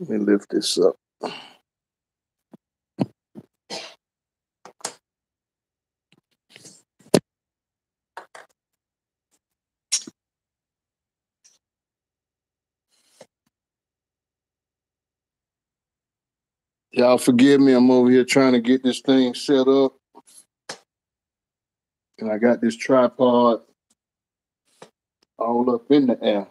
Let me lift this up. Y'all forgive me, I'm over here trying to get this thing set up. And I got this tripod all up in the air.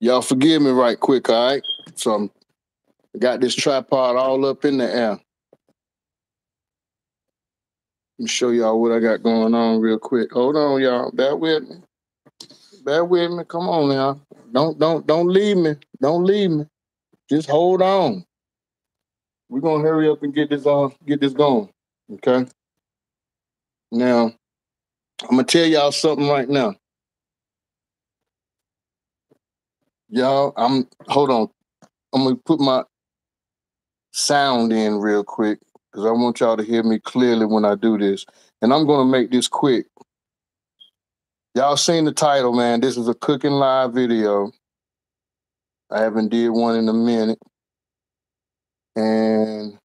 Y'all forgive me right quick, all right? So I got this tripod all up in the air. Let me show y'all what I got going on real quick. Hold on, y'all. Bear with me. Bear with me. Come on now. Don't leave me. Don't leave me. Just hold on. We're gonna hurry up and get this going. Okay. Now, I'm gonna tell y'all something right now. Y'all, hold on. I'm gonna put my sound in real quick because I want y'all to hear me clearly when I do this. And I'm gonna make this quick. Y'all seen the title, man. This is a cooking live video. I haven't did one in a minute. And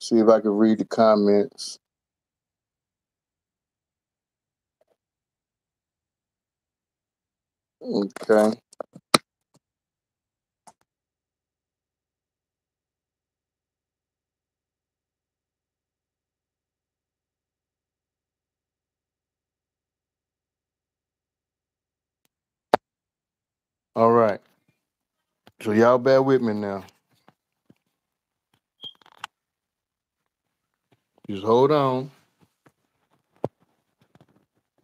see if I can read the comments. Okay. All right. So y'all bear with me now. Just hold on.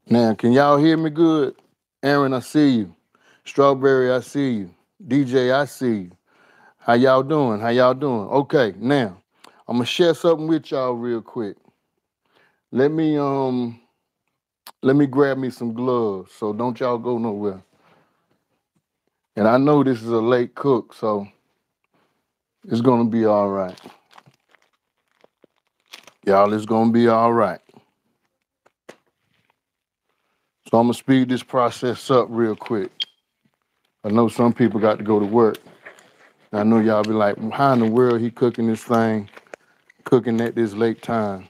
Now, can y'all hear me good? Aaron, I see you. Strawberry, I see you. DJ, I see you. How y'all doing? How y'all doing? Okay, now, I'm going to share something with y'all real quick. Let me grab me some gloves, so don't y'all go nowhere. And I know this is a late cook, so it's going to be all right. Y'all, it's going to be all right. So I'm going to speed this process up real quick. I know some people got to go to work. I know y'all be like, how in the world he cooking this thing, cooking at this late time?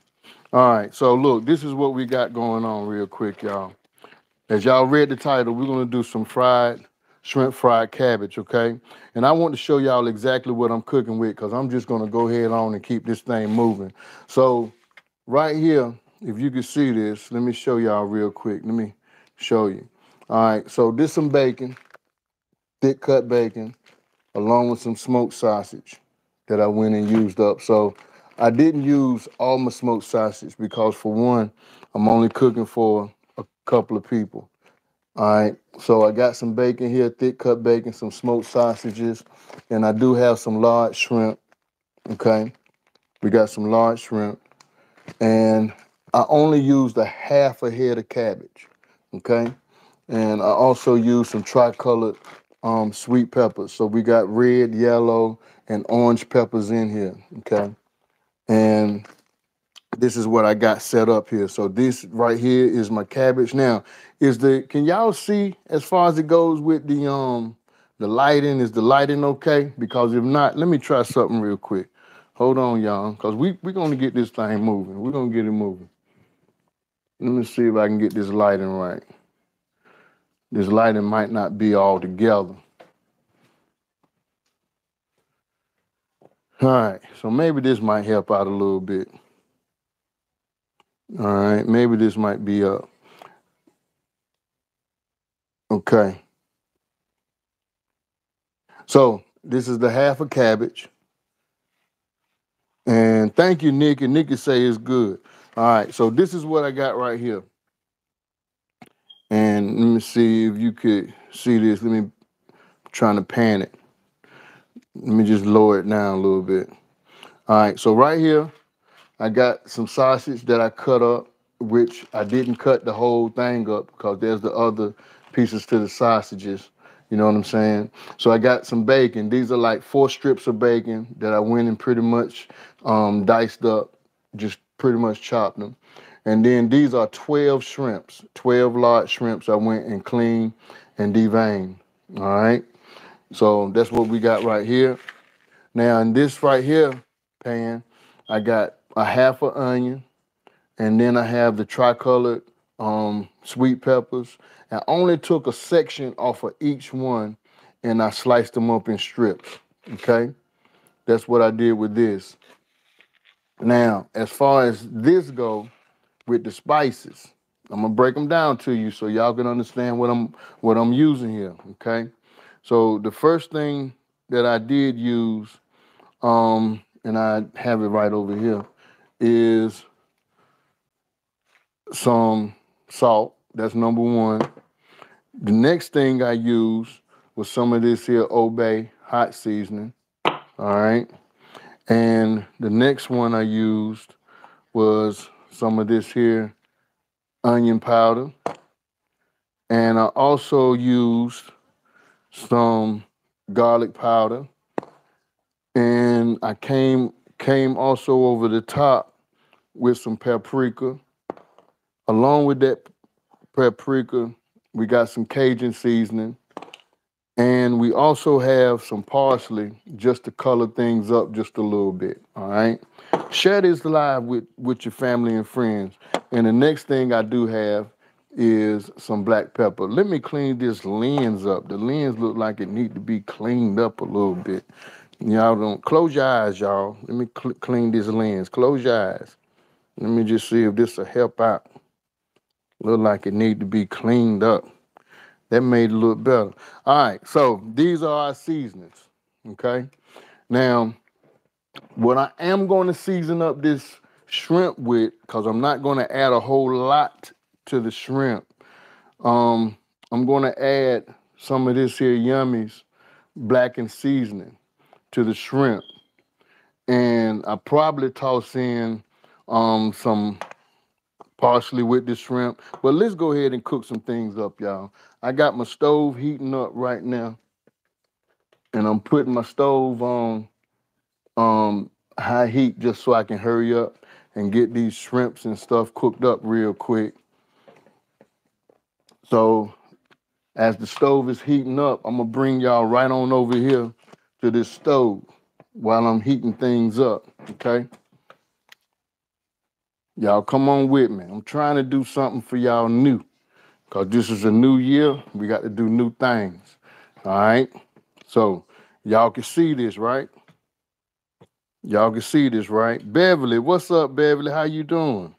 All right, so look, this is what we got going on real quick, y'all. As y'all read the title, we're going to do some fried shrimp fried cabbage, okay? And I want to show y'all exactly what I'm cooking with because I'm just going to go ahead on and keep this thing moving. So right here, if you can see this, let me show y'all real quick. Let me show you. All right, so this some bacon, thick cut bacon, along with some smoked sausage that I went and used up. So I didn't use all my smoked sausage because, for one, I'm only cooking for a couple of people. All right, so I got some bacon here, thick cut bacon, some smoked sausages, and I do have some large shrimp, okay? We got some large shrimp, and I only used a half a head of cabbage, okay? And I also used some tricolored sweet peppers. So we got red, yellow, and orange peppers in here, okay? And this is what I got set up here. So this right here is my cabbage. Now, can y'all see as far as it goes with the lighting? Is the lighting okay? Because if not, let me try something real quick. Hold on, y'all, because we're going to get this thing moving. We're going to get it moving. Let me see if I can get this lighting right. This lighting might not be all together. All right, so maybe this might help out a little bit. All right, maybe this might be up. Okay. So this is the half a cabbage. And thank you, Nick. And Nicky say it's good. All right, so this is what I got right here. And let me see if you could see this. Let me, I'm trying to pan it. Let me just lower it down a little bit. All right, so right here, I got some sausage that I cut up, which I didn't cut the whole thing up because there's the other pieces to the sausages. You know what I'm saying? So I got some bacon. These are like 4 strips of bacon that I went and pretty much diced up, just pretty much chopped them. And then these are 12 shrimps, 12 large shrimps I went and cleaned and deveined, all right? So that's what we got right here. Now in this right here pan, I got a half an onion, and then I have the tricolored sweet peppers. I only took a section off of each one, and I sliced them up in strips, okay? That's what I did with this. Now, as far as this go with the spices, I'm gonna break them down to you so y'all can understand what I'm using here, okay? So the first thing that I did use, and I have it right over here, is some salt. That's number one. The next thing I used was some of this here Obey Hot Seasoning, all right? And the next one I used was some of this here onion powder. And I also used some garlic powder. And I came also over the top with some paprika. Along with that paprika, we got some Cajun seasoning. And we also have some parsley just to color things up just a little bit, all right? Share this live with your family and friends. And the next thing I do have is some black pepper. Let me clean this lens up. The lens look like it need to be cleaned up a little bit. Y'all don't, close your eyes, y'all. Let me clean this lens. Close your eyes. Let me just see if this will help out. Look like it need to be cleaned up. That made it look better. All right, so these are our seasonings, okay? Now, what I am going to season up this shrimp with, because I'm not going to add a whole lot to the shrimp, I'm going to add some of this here Yummy's blackened seasoning to the shrimp. And I probably toss in some parsley with the shrimp. But let's go ahead and cook some things up, y'all. I got my stove heating up right now, and I'm putting my stove on high heat just so I can hurry up and get these shrimps and stuff cooked up real quick. So as the stove is heating up, I'm gonna bring y'all right on over here to this stove while I'm heating things up, okay? Y'all come on with me. I'm trying to do something for y'all new, because this is a new year. We got to do new things, all right? So y'all can see this, right? Y'all can see this, right? Beverly, what's up, Beverly? How you doing?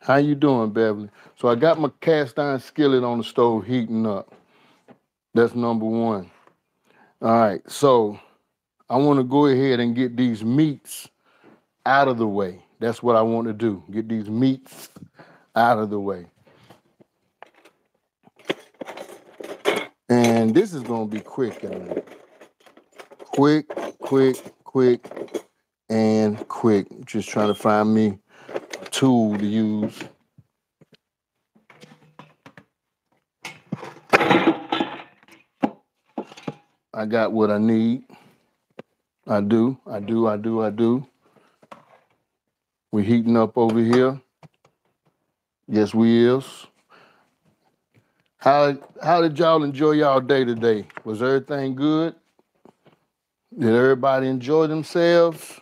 How you doing, Beverly? So I got my cast iron skillet on the stove heating up. That's number one. All right, so I want to go ahead and get these meats out of the way. That's what I want to do, get these meats out of the way. And this is going to be quick, y'all. Quick, quick, quick, and quick. Just trying to find me a tool to use. I got what I need. I do. We're heating up over here. Yes, we is. How did y'all enjoy y'all day today? Was everything good? Did everybody enjoy themselves?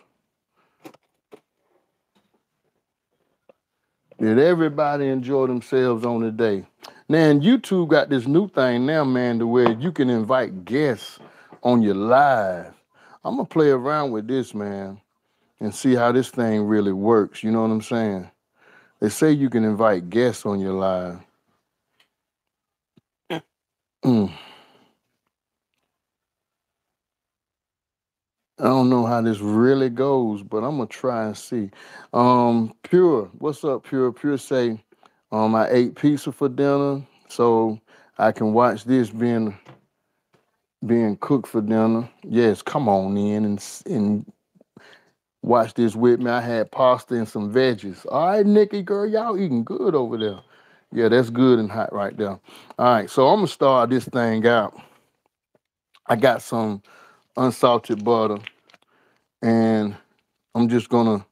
Did everybody enjoy themselves on the day? Now, and YouTube got this new thing now, man, to where you can invite guests on your live. I'm going to play around with this, man, and see how this thing really works. You know what I'm saying? They say you can invite guests on your live. I don't know how this really goes, but I'm going to try and see. Pure, what's up, Pure? Pure say, I ate pizza for dinner, so I can watch this being cooked for dinner. Yes, come on in and watch this with me. I had pasta and some veggies. All right, Nikki, girl, y'all eating good over there. Yeah, that's good and hot right there. All right, so I'm going to start this thing out. I got some unsalted butter, and I'm just going to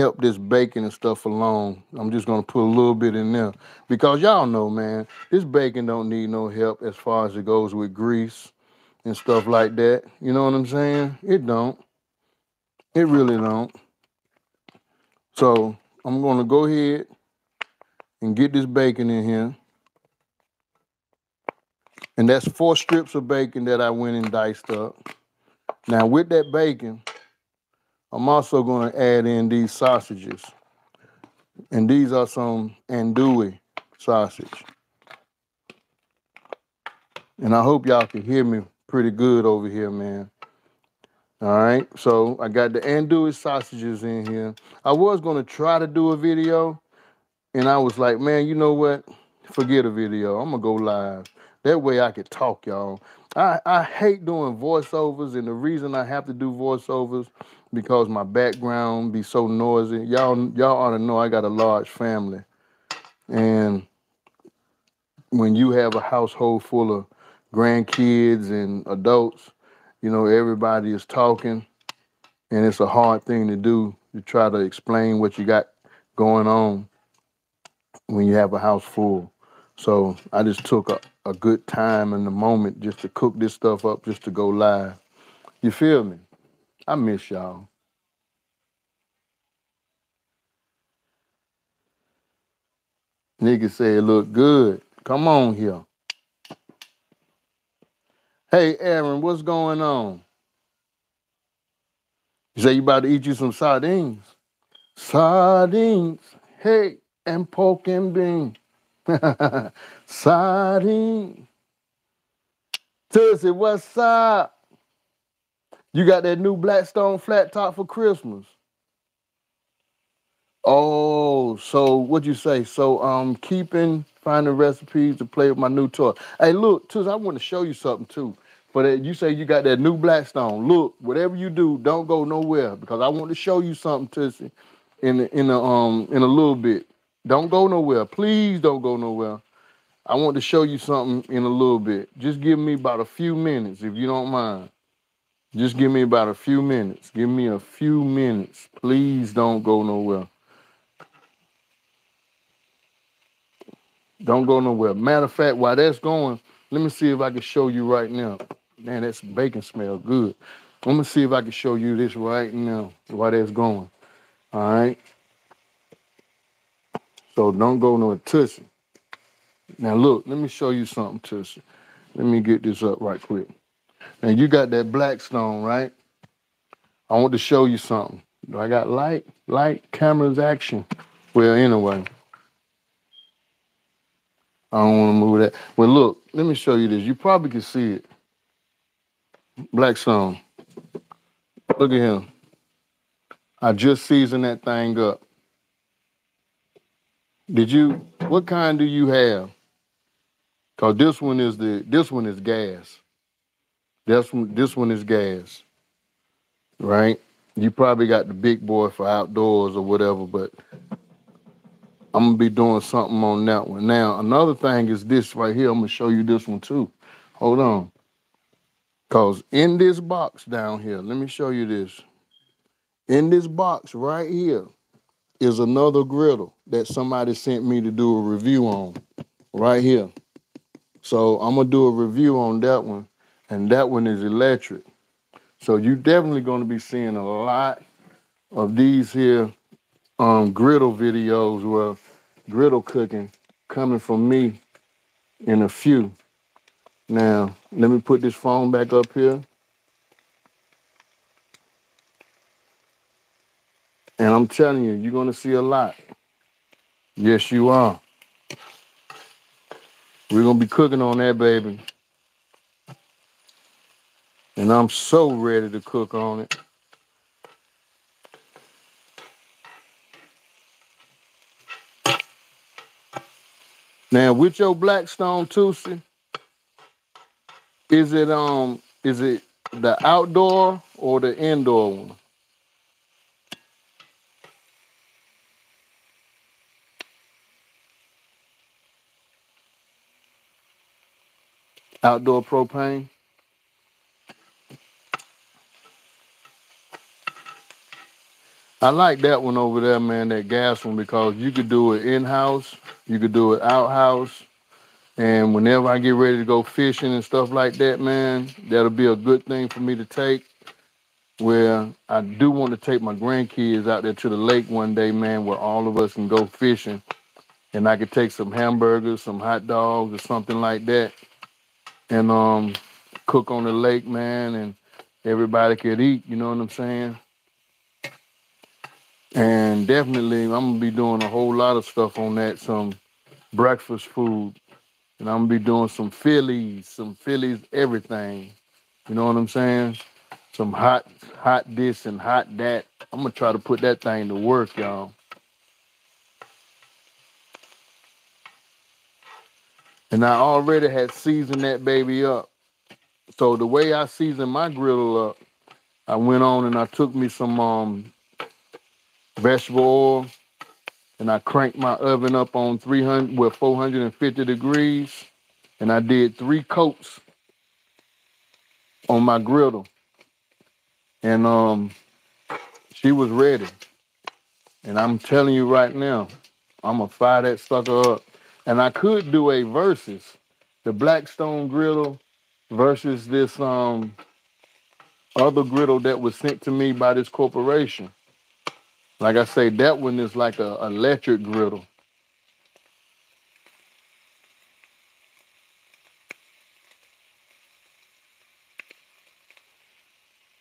help this bacon and stuff along. I'm just going to put a little bit in there because y'all know, man, this bacon don't need no help as far as it goes with grease and stuff like that. You know what I'm saying? It don't. It really don't. So I'm going to go ahead and get this bacon in here. And that's 4 strips of bacon that I went and diced up. Now with that bacon, I'm also going to add in these sausages. And these are some andouille sausage. And I hope y'all can hear me pretty good over here, man. All right, so I got the andouille sausages in here. I was going to try to do a video, and I was like, man, you know what? Forget a video. I'm going to go live. That way I could talk, y'all. I hate doing voiceovers, and the reason I have to do voiceovers because my background be so noisy. Y'all ought to know I got a large family. And when you have a household full of grandkids and adults, you know, everybody is talking, and it's a hard thing to do to try to explain what you got going on when you have a house full. So I just took a good time in the moment just to cook this stuff up, just to go live. You feel me? I miss y'all. Niggas say it look good. Come on here. Hey, Aaron, what's going on? You say you about to eat you some sardines. Sardines, hey, and pork and bean. Sardine. Tussie, what's up? You got that new Blackstone flat top for Christmas. Oh, so what'd you say? So finding recipes to play with my new toy. Hey, look, Tussie, I want to show you something too. But you say you got that new Blackstone. Look, whatever you do, don't go nowhere because I want to show you something, Tussie, in a little bit. Don't go nowhere. Please don't go nowhere. I want to show you something in a little bit. Just give me about a few minutes, if you don't mind. Just give me about a few minutes. Give me a few minutes. Please don't go nowhere. Don't go nowhere. Matter of fact, while that's going, let me see if I can show you right now. Man, that bacon smells good. Let me see if I can show you this right now while that's going. All right? So don't go no Tussie. Now look, let me show you something, Tussie. Let me get this up right quick. Now you got that Blackstone, right? I want to show you something. Do I got light? Light, cameras, action. Well, anyway. I don't want to move that. Well, look, let me show you this. You probably can see it. Blackstone. Look at him. I just seasoned that thing up. What kind do you have? Cause this one is gas. This one is gas, right? You probably got the big boy for outdoors or whatever, but I'm gonna be doing something on that one. Now, another thing is this right here. I'm gonna show you this one too. Hold on. Cause in this box down here, let me show you this. In this box right here is another griddle that somebody sent me to do a review on right here. So I'm going to do a review on that one, and that one is electric. So you're definitely going to be seeing a lot of these here griddle videos, well, griddle cooking coming from me in a few. Now, let me put this phone back up here. And I'm telling you, you're going to see a lot. Yes, you are. We're going to be cooking on that, baby. And I'm so ready to cook on it. Now, with your Blackstone Tussie, is it the outdoor or the indoor one? Outdoor propane. I like that one over there, man, that gas one, because you could do it in-house, you could do it out-house, and whenever I get ready to go fishing and stuff like that, man, that'll be a good thing for me to take. Where I do want to take my grandkids out there to the lake one day, man, where all of us can go fishing, and I could take some hamburgers, some hot dogs, or something like that, and cook on the lake, man, and everybody could eat, you know what I'm saying? And definitely, I'm going to be doing a whole lot of stuff on that, some breakfast food, and I'm going to be doing some Phillies everything, you know what I'm saying? Some hot this and hot that. I'm going to try to put that thing to work, y'all. And I already had seasoned that baby up. So the way I seasoned my griddle up, I went on and I took me some vegetable oil, and I cranked my oven up on 300 with 450 degrees, and I did 3 coats on my griddle, and she was ready. And I'm telling you right now, I'm gonna fire that sucker up. And I could do a versus, the Blackstone griddle versus this other griddle that was sent to me by this corporation. Like I say, that one is like a electric griddle.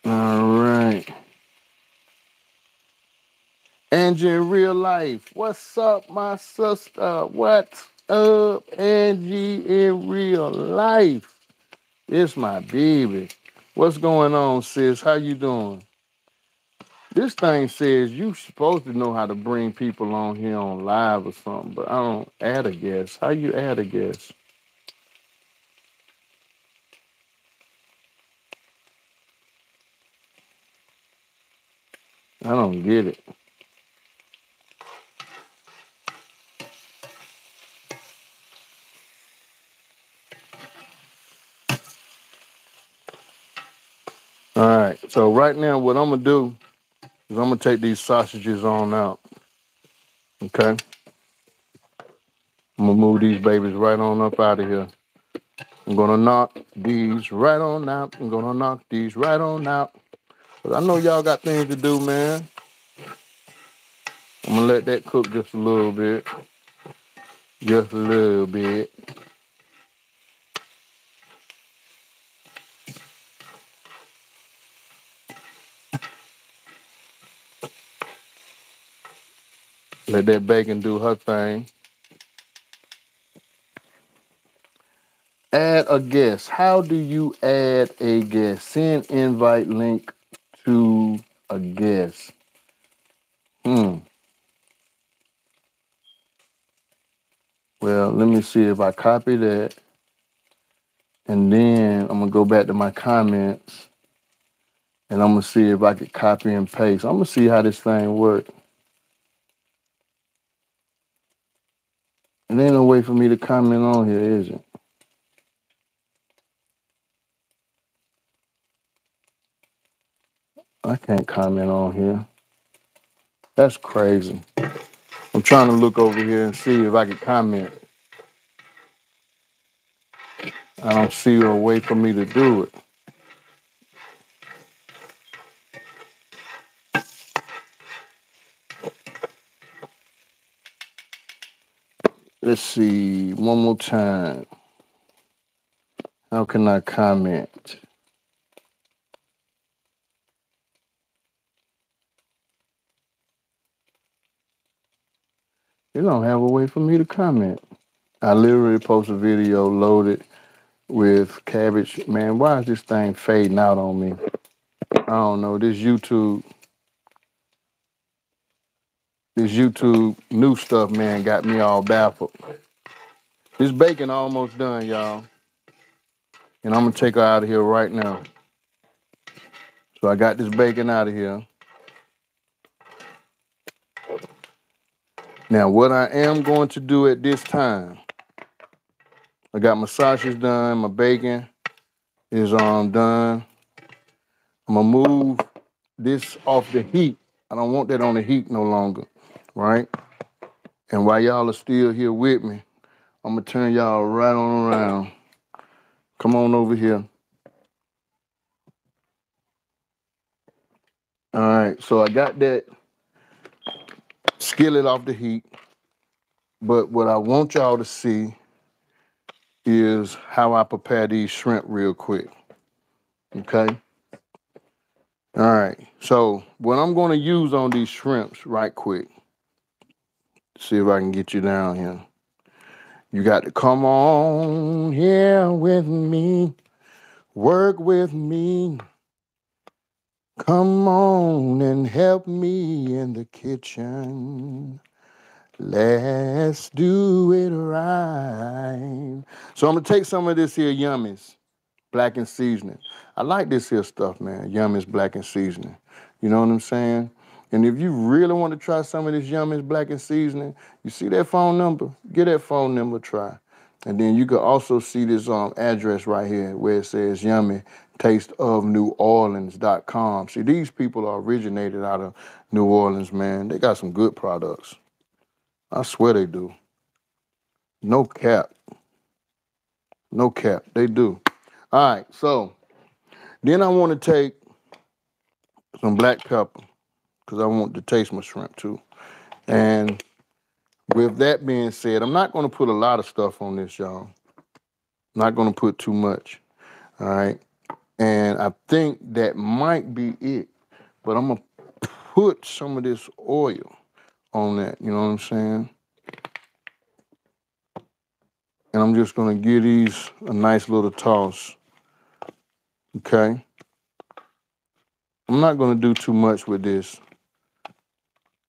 All right. Angie in real life. What's up, my sister? What's up, Angie in real life? It's my baby. What's going on, sis? How you doing? This thing says you supposed to know how to bring people on here on live or something, but I don't add a guest. How you add a guest? I don't get it. All right. So right now, what I'm going to do, I'm going to take these sausages on out, okay? I'm going to move these babies right on up out of here. I'm going to knock these right on out. I'm going to knock these right on out. But I know y'all got things to do, man. I'm going to let that cook just a little bit. Just a little bit. Let that bacon do her thing. Add a guest. How do you add a guest? Send invite link to a guest. Well, let me see if I copy that. And then I'm going to go back to my comments. And I'm going to see if I could copy and paste. I'm going to see how this thing works. There ain't no way for me to comment on here, is it? I can't comment on here. That's crazy. I'm trying to look over here and see if I can comment. I don't see a way for me to do it. Let's see, one more time. How can I comment? You don't have a way for me to comment. I literally post a video loaded with cabbage. Man, why is this thing fading out on me? I don't know. This YouTube new stuff, man, got me all baffled. This bacon almost done, y'all. And I'm going to take her out of here right now. So I got this bacon out of here. Now, what I am going to do at this time, I got my sausage done. My bacon is done. I'm going to move this off the heat I don't want that on the heat no longer, right? And while y'all are still here with me, I'm going to turn y'all right on around. Come on over here. All right, so I got that skillet off the heat. But what I want y'all to see is how I prepare these shrimp real quick, okay? All right, so what I'm going to use on these shrimps right quick, see if I can get you down here. You got to come on here with me, work with me. Come on and help me in the kitchen. Let's do it right. So I'm going to take some of this here Yummy's blackened seasoning. I like this here stuff, man, Yummy's blackened seasoning. You know what I'm saying? And if you really want to try some of this Yummy's blackened seasoning, you see that phone number? Get that phone number a try. And then you can also see this address right here where it says yummytasteofneworleans.com. See, these people are originated out of New Orleans, man. They got some good products. I swear they do. No cap. No cap. They do. All right, so then I want to take some black pepper because I want to taste my shrimp too. And with that being said, I'm not going to put a lot of stuff on this, y'all. Not going to put too much. All right. And I think that might be it. But I'm going to put some of this oil on that, you know what I'm saying? And I'm just gonna give these a nice little toss, okay? I'm not gonna do too much with this.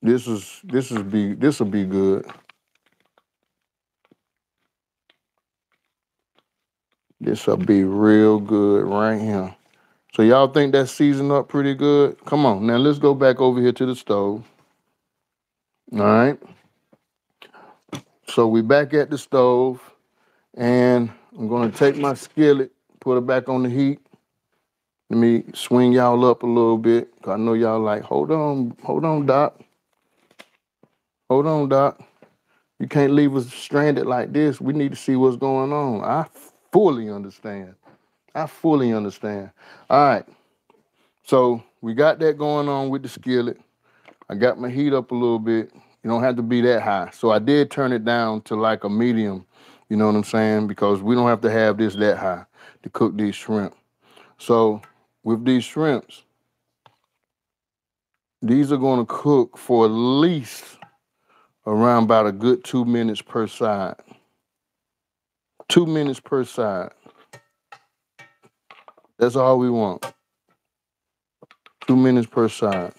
This'll be good. This'll be real good right here. So y'all think that's seasoned up pretty good? Come on, now let's go back over here to the stove. All right, so we back at the stove, and I'm going to take my skillet, put it back on the heat. Let me swing y'all up a little bit, because I know y'all like, hold on, Doc. Hold on, Doc. You can't leave us stranded like this. We need to see what's going on. I fully understand. I fully understand. All right, so we got that going on with the skillet. I got my heat up a little bit. You don't have to be that high. So I did turn it down to like a medium, you know what I'm saying? Because we don't have to have this that high to cook these shrimp. So with these shrimps, these are gonna cook for at least around about a good 2 minutes per side. 2 minutes per side. That's all we want. 2 minutes per side.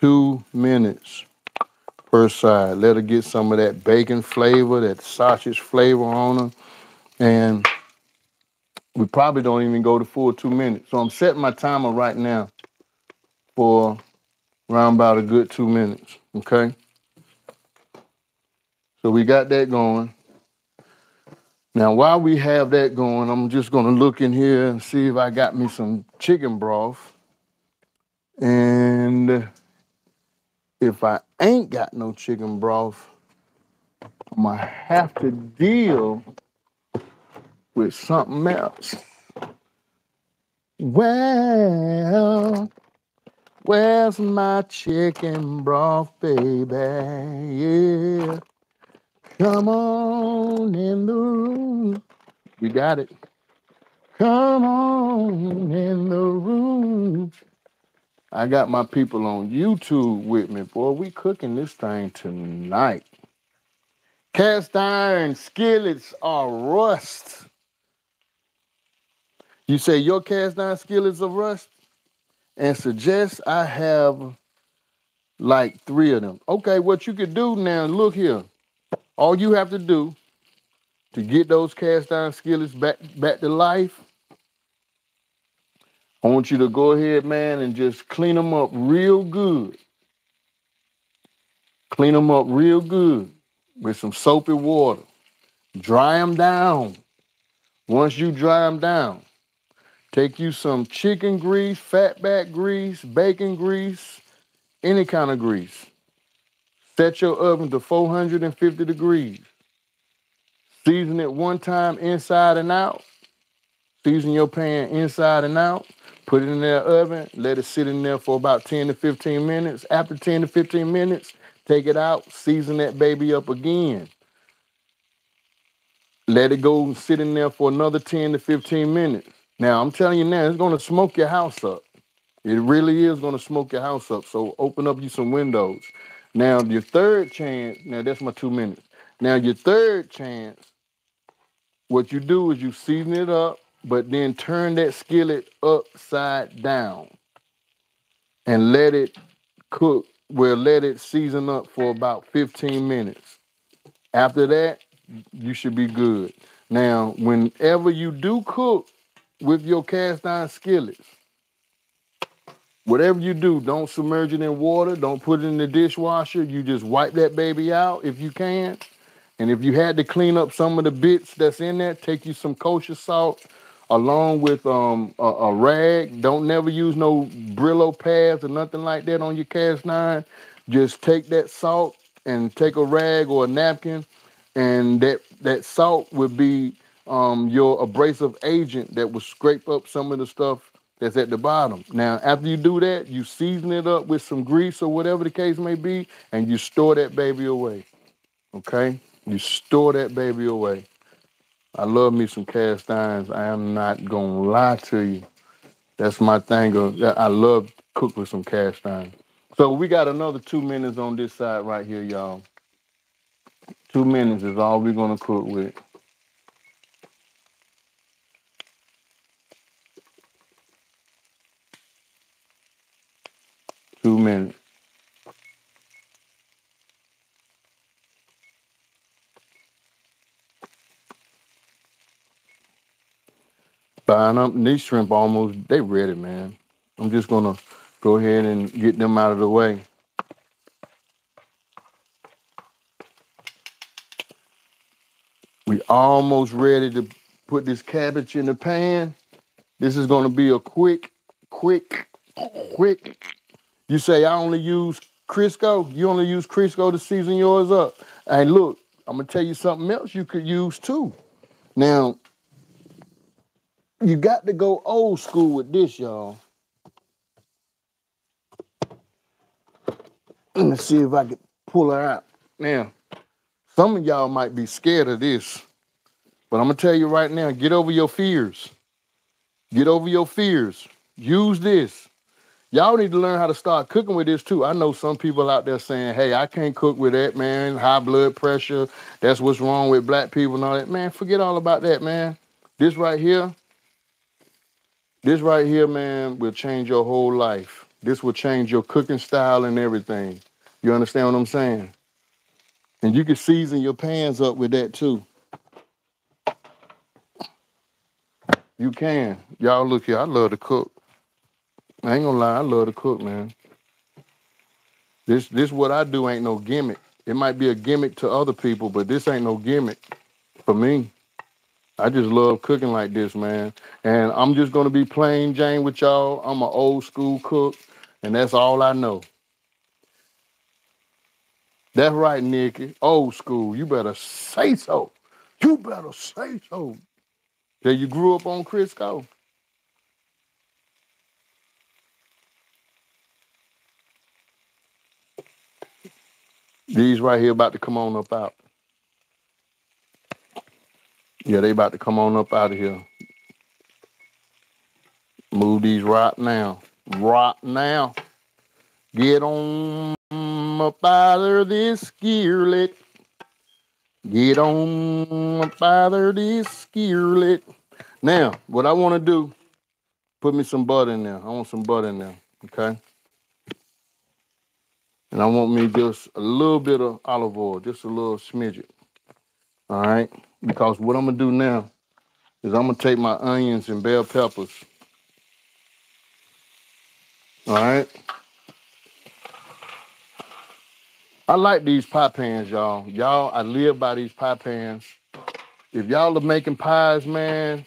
Two minutes per side. Let her get some of that bacon flavor, that sausage flavor on her. And we probably don't even go to full 2 minutes. So I'm setting my timer right now for around about a good 2 minutes, okay? So we got that going. Now, while we have that going, I'm just gonna look in here and see if I got me some chicken broth. And if I ain't got no chicken broth, I'm going to have to deal with something else. Well, where's my chicken broth, baby? Yeah. Come on in the room. You got it. Come on in the room. I got my people on YouTube with me. Boy, we cooking this thing tonight. Cast iron skillets are rust. You say your cast iron skillets are rust? And suggest I have like 3 of them. Okay, what you could do now, look here. All you have to do to get those cast iron skillets back to life, I want you to go ahead, man, and just clean them up real good. Clean them up real good with some soapy water. Dry them down. Once you dry them down, take you some chicken grease, fatback grease, bacon grease, any kind of grease. Set your oven to 450 degrees. Season it one time inside and out. Season your pan inside and out. Put it in the oven. Let it sit in there for about 10 to 15 minutes. After 10 to 15 minutes, take it out. Season that baby up again. Let it go and sit in there for another 10 to 15 minutes. Now, I'm telling you now, it's going to smoke your house up. It really is going to smoke your house up. So open up you some windows. Now, your third chance. Now, that's my 2 minutes. Now, your third chance, what you do is you season it up, but then turn that skillet upside down and let it cook. Well, let it season up for about 15 minutes. After that, you should be good. Now, whenever you do cook with your cast iron skillets, whatever you do, don't submerge it in water. Don't put it in the dishwasher. You just wipe that baby out if you can. And if you had to clean up some of the bits that's in there, take you some kosher salt along with a rag. Don't never use no Brillo pads or nothing like that on your cast iron. Just take that salt and take a rag or a napkin, and that salt would be your abrasive agent that will scrape up some of the stuff that's at the bottom. Now, after you do that, you season it up with some grease or whatever the case may be, and you store that baby away, okay? You store that baby away. I love me some cast irons. I am not gonna lie to you. That's my thing. I love cook with some cast iron. So we got another 2 minutes on this side right here, y'all. 2 minutes is all we're gonna cook with. Two minutes. Buying up these shrimp almost, they ready, man. I'm just gonna go ahead and get them out of the way. We almost ready to put this cabbage in the pan. This is gonna be a quick. You say, I only use Crisco. You only use Crisco to season yours up. Hey, look, I'm gonna tell you something else you could use too. Now, you got to go old school with this, y'all. Let me see if I can pull her out. Now, some of y'all might be scared of this, but I'm going to tell you right now, get over your fears. Get over your fears. Use this. Y'all need to learn how to start cooking with this, too. I know some people out there saying, hey, I can't cook with that, man. High blood pressure. That's what's wrong with black people and all that. Man, forget all about that, man. This right here. This right here, man, will change your whole life. This will change your cooking style and everything. You understand what I'm saying? And you can season your pans up with that too. You can. Y'all look here, I love to cook. I ain't gonna lie, I love to cook, man. This what I do ain't no gimmick. It might be a gimmick to other people, but this ain't no gimmick for me. I just love cooking like this, man. And I'm just going to be plain Jane with y'all. I'm an old school cook, and that's all I know. That's right, Nikki. Old school. You better say so. You better say so. Yeah, you grew up on Crisco. These right here about to come on up out. Yeah, they about to come on up out of here. Move these right now. Right now. Get on up out of this skillet. Get on up out of this skillet. Now, what I want to do, put me some butter in there. I want some butter in there, okay? And I want me just a little bit of olive oil, just a little smidget, all right? Because what I'm going to do now is I'm going to take my onions and bell peppers. All right. I like these pie pans, y'all. Y'all, I live by these pie pans. if y'all are making pies, man,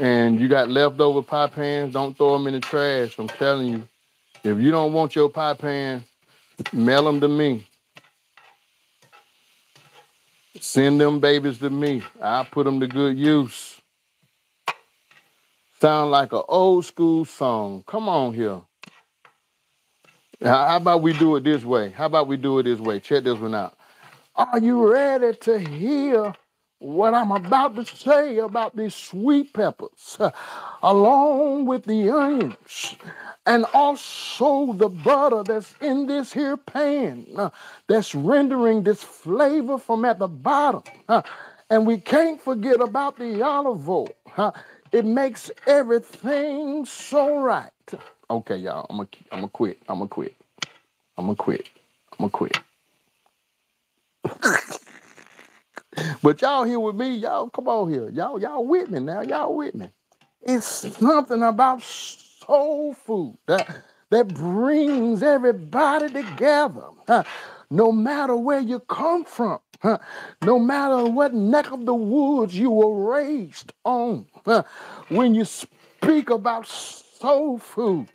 and you got leftover pie pans, don't throw them in the trash. I'm telling you, if you don't want your pie pan, mail them to me. Send them babies to me. I'll put them to good use. Sound like an old school song. Come on here. How about we do it this way? How about we do it this way? Check this one out. Are you ready to hear what I'm about to say about these sweet peppers, along with the onions, and also the butter that's in this here pan, that's rendering this flavor from at the bottom. And we can't forget about the olive oil. It makes everything so right. Okay, y'all, I'm gonna quit. But y'all here with me, y'all come on here. Y'all with me now, y'all with me. It's something about soul food that brings everybody together. No matter where you come from, no matter what neck of the woods you were raised on, when you speak about soul food,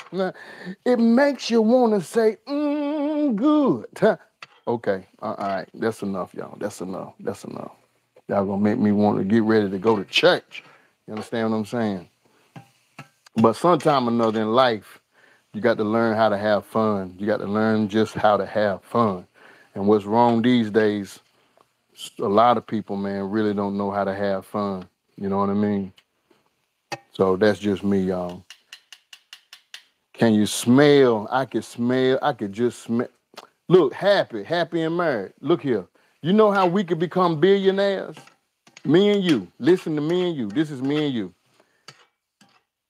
it makes you want to say, good. Okay, all right, that's enough, y'all. That's enough. Y'all gonna make me want to get ready to go to church. You understand what I'm saying? But sometime or another in life, you got to learn how to have fun. You got to learn just how to have fun. And what's wrong these days, a lot of people, man, really don't know how to have fun. You know what I mean? So that's just me, y'all. Can you smell? I could just smell. Look, happy and married. Look here. You know how we could become billionaires? Me and you. Listen to me and you. This is me and you.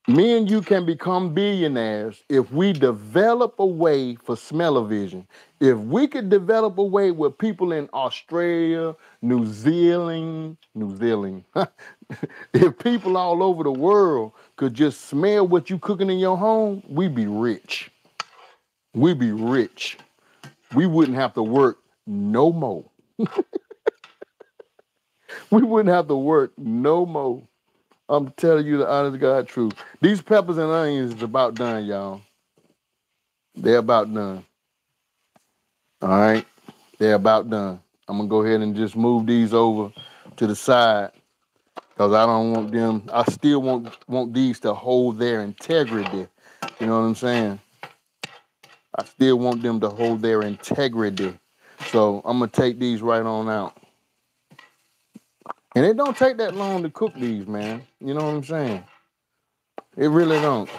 Me and you can become billionaires if we develop a way for smell-o-vision. If we could develop a way where people in Australia, New Zealand, if people all over the world could just smell what you cooking in your home, we'd be rich. We wouldn't have to work no more. I'm telling you the honest God truth. These peppers and onions is about done, y'all. They're about done. All right? They're about done. I'm going to go ahead and just move these over to the side because I don't want them. I still want these to hold their integrity. You know what I'm saying? I still want them to hold their integrity. So I'm going to take these right on out. And it don't take that long to cook these, man. You know what I'm saying? It really don't.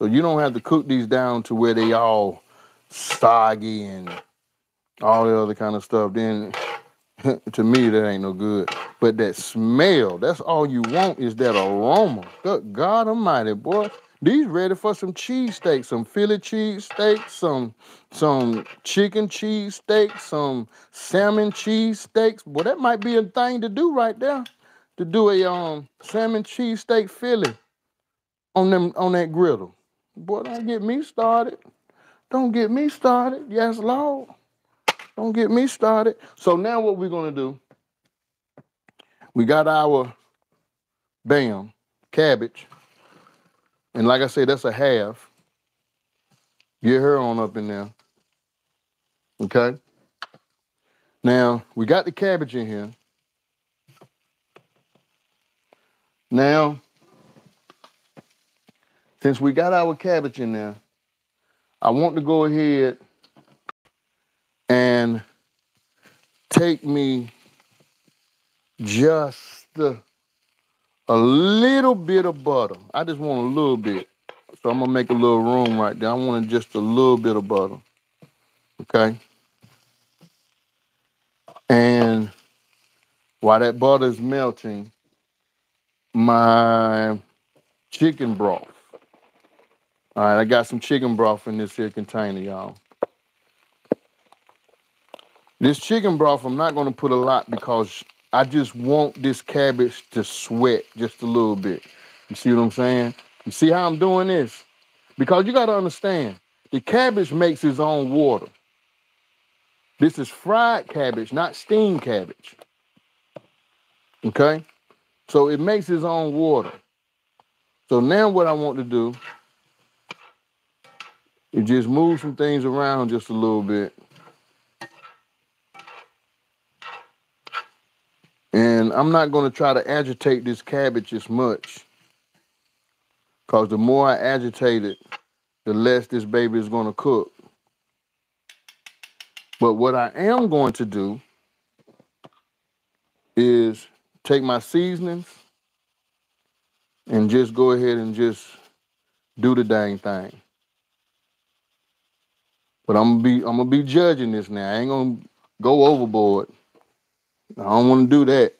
So you don't have to cook these down to where they all soggy and all the other kind of stuff. Then, to me, that ain't no good. But that smell, that's all you want is that aroma. Good God almighty, boy. These ready for some cheesesteak, some Philly cheesesteak, some chicken cheesesteak, some salmon cheesesteaks. Well, that might be a thing to do right there, to do a salmon cheesesteak Philly on that griddle. Boy, don't get me started. Yes, Lord. Don't get me started. So now what we're going to do, we got our, bam, cabbage. And like I say, that's a half. Get her on up in there. Okay? Now, we got the cabbage in here. Now, since we got our cabbage in there, I want to go ahead and take me just the a little bit of butter. I just want a little bit. So I'm going to make a little room right there. I want just a little bit of butter. Okay? And while that butter is melting, my chicken broth. All right, I got some chicken broth in this here container, y'all. This chicken broth, I'm not going to put a lot because I just want this cabbage to sweat just a little bit. You see what I'm saying? You see how I'm doing this? Because you got to understand, the cabbage makes its own water. This is fried cabbage, not steamed cabbage. Okay? So it makes its own water. So now what I want to do is just move some things around just a little bit. And I'm not going to try to agitate this cabbage as much, because the more I agitate it, the less this baby is going to cook. But what I am going to do is take my seasonings and just go ahead and just do the dang thing. But I'm gonna be judging this now. I ain't gonna go overboard. I don't want to do that.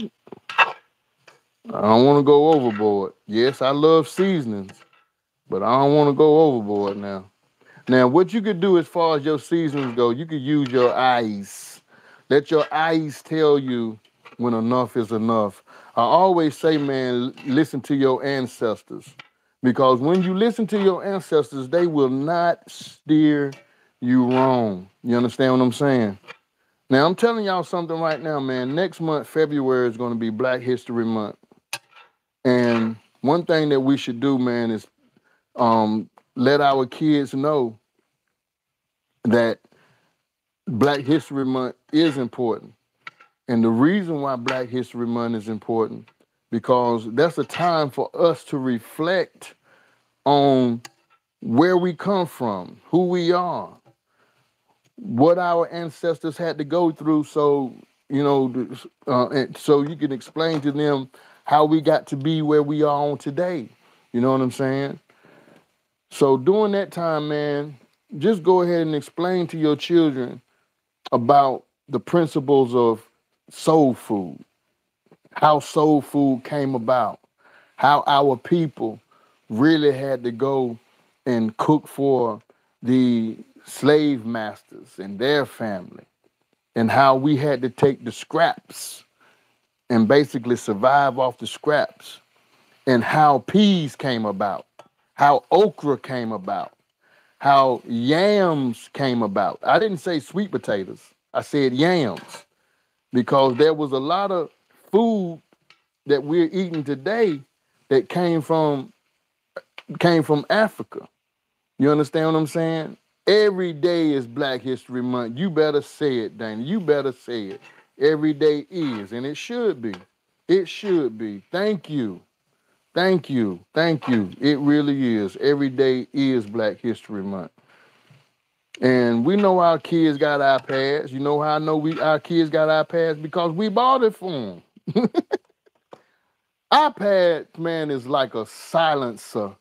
I don't want to go overboard. Yes, I love seasonings, but I don't want to go overboard now. Now, what you could do as far as your seasonings go, you could use your eyes. Let your eyes tell you when enough is enough. I always say, man, listen to your ancestors. Because when you listen to your ancestors, they will not steer you wrong. You understand what I'm saying? Now, I'm telling y'all something right now, man. Next month, February, is going to be Black History Month. And one thing that we should do, man, is let our kids know that Black History Month is important. And the reason why Black History Month is important, because that's a time for us to reflect on where we come from, who we are, what our ancestors had to go through, so, you know, so you can explain to them how we got to be where we are on today. You know what I'm saying? So during that time, man, just go ahead and explain to your children about the principles of soul food, how soul food came about, how our people really had to go and cook for the slave masters and their family, and how we had to take the scraps and basically survive off the scraps, and how peas came about, how okra came about, how yams came about. I didn't say sweet potatoes. I said yams, because there was a lot of food that we're eating today that came from Africa. You understand what I'm saying? Every day is Black History Month. You better say it, Dana. You better say it. Every day is, and it should be. It should be. Thank you. Thank you. Thank you. It really is. Every day is Black History Month. And we know our kids got iPads. You know how I know our kids got iPads? Because we bought it for them. iPad, man, is like a silencer.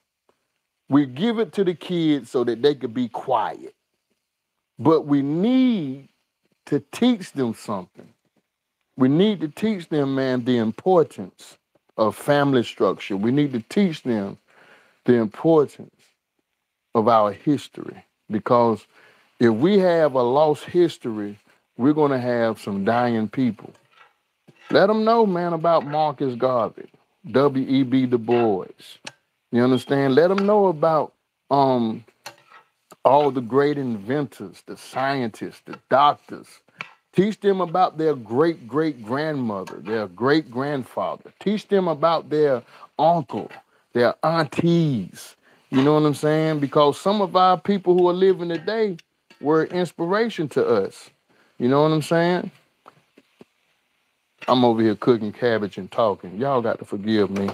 We give it to the kids so that they could be quiet. But we need to teach them something. We need to teach them, man, the importance of family structure. We need to teach them the importance of our history. Because if we have a lost history, we're going to have some dying people. Let them know, man, about Marcus Garvey, W.E.B. Du Bois. You understand? Let them know about all the great inventors, the scientists, the doctors. Teach them about their great-great-grandmother, their great-grandfather. Teach them about their uncle, their aunties. You know what I'm saying? Because some of our people who are living today were inspiration to us. You know what I'm saying? I'm over here cooking cabbage and talking. Y'all got to forgive me.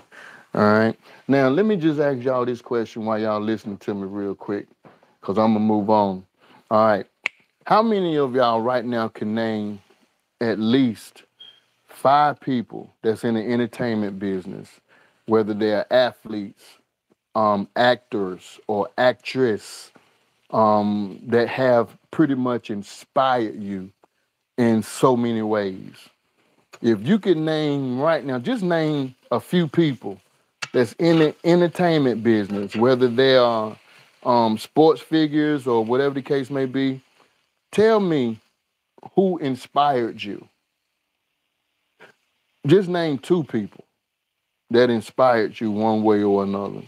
All right. Now, let me just ask y'all this question while y'all listening to me real quick, because I'm going to move on. All right. How many of y'all right now can name at least 5 people that's in the entertainment business, whether they're athletes, actors or actress, that have pretty much inspired you in so many ways? If you could name right now, just name a few people that's in the entertainment business, whether they are sports figures or whatever the case may be. Tell me who inspired you. Just name 2 people that inspired you one way or another.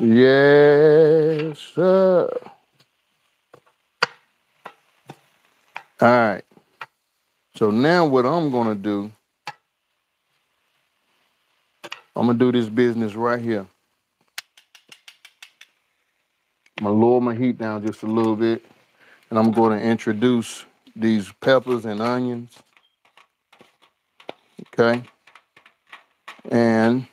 Yes, sir. All right. So now what I'm going to do, I'm going to do this business right here. I'm going to lower my heat down just a little bit, and I'm going to introduce these peppers and onions. Okay. And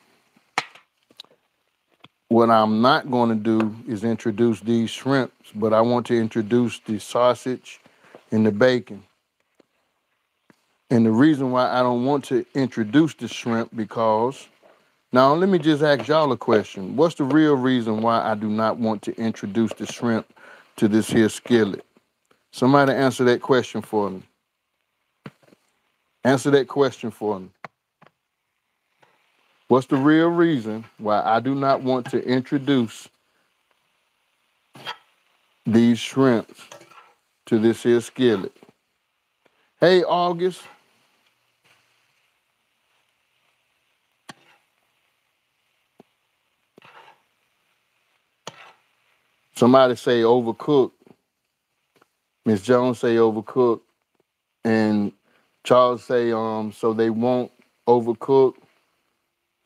what I'm not going to do is introduce these shrimps, but I want to introduce the sausage and the bacon. And the reason why I don't want to introduce the shrimp, because now let me just ask y'all a question. What's the real reason why I do not want to introduce the shrimp to this here skillet? Somebody answer that question for me. Answer that question for me. What's the real reason why I do not want to introduce these shrimps to this here skillet? Hey, August. Somebody say overcooked. Miss Jones say overcooked. And Charles say, so they won't overcook.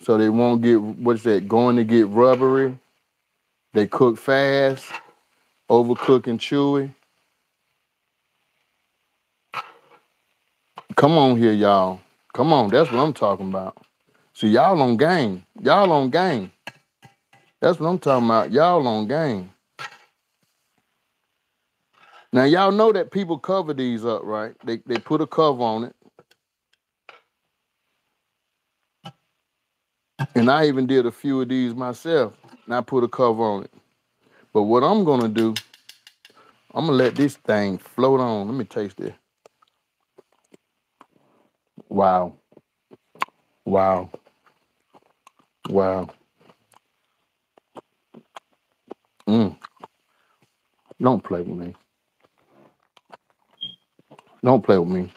So they won't get, what's that, going to get rubbery. They cook fast, overcook and chewy. Come on here, y'all. Come on, that's what I'm talking about. See, y'all on game. Y'all on game. That's what I'm talking about. Y'all on game. Now, y'all know that people cover these up, right? They put a cover on it. And I even did a few of these myself, and I put a cover on it. But what I'm going to do, I'm going to let this thing float on. Let me taste this. Wow. Wow. Wow. Mm. Don't play with me. Don't play with me.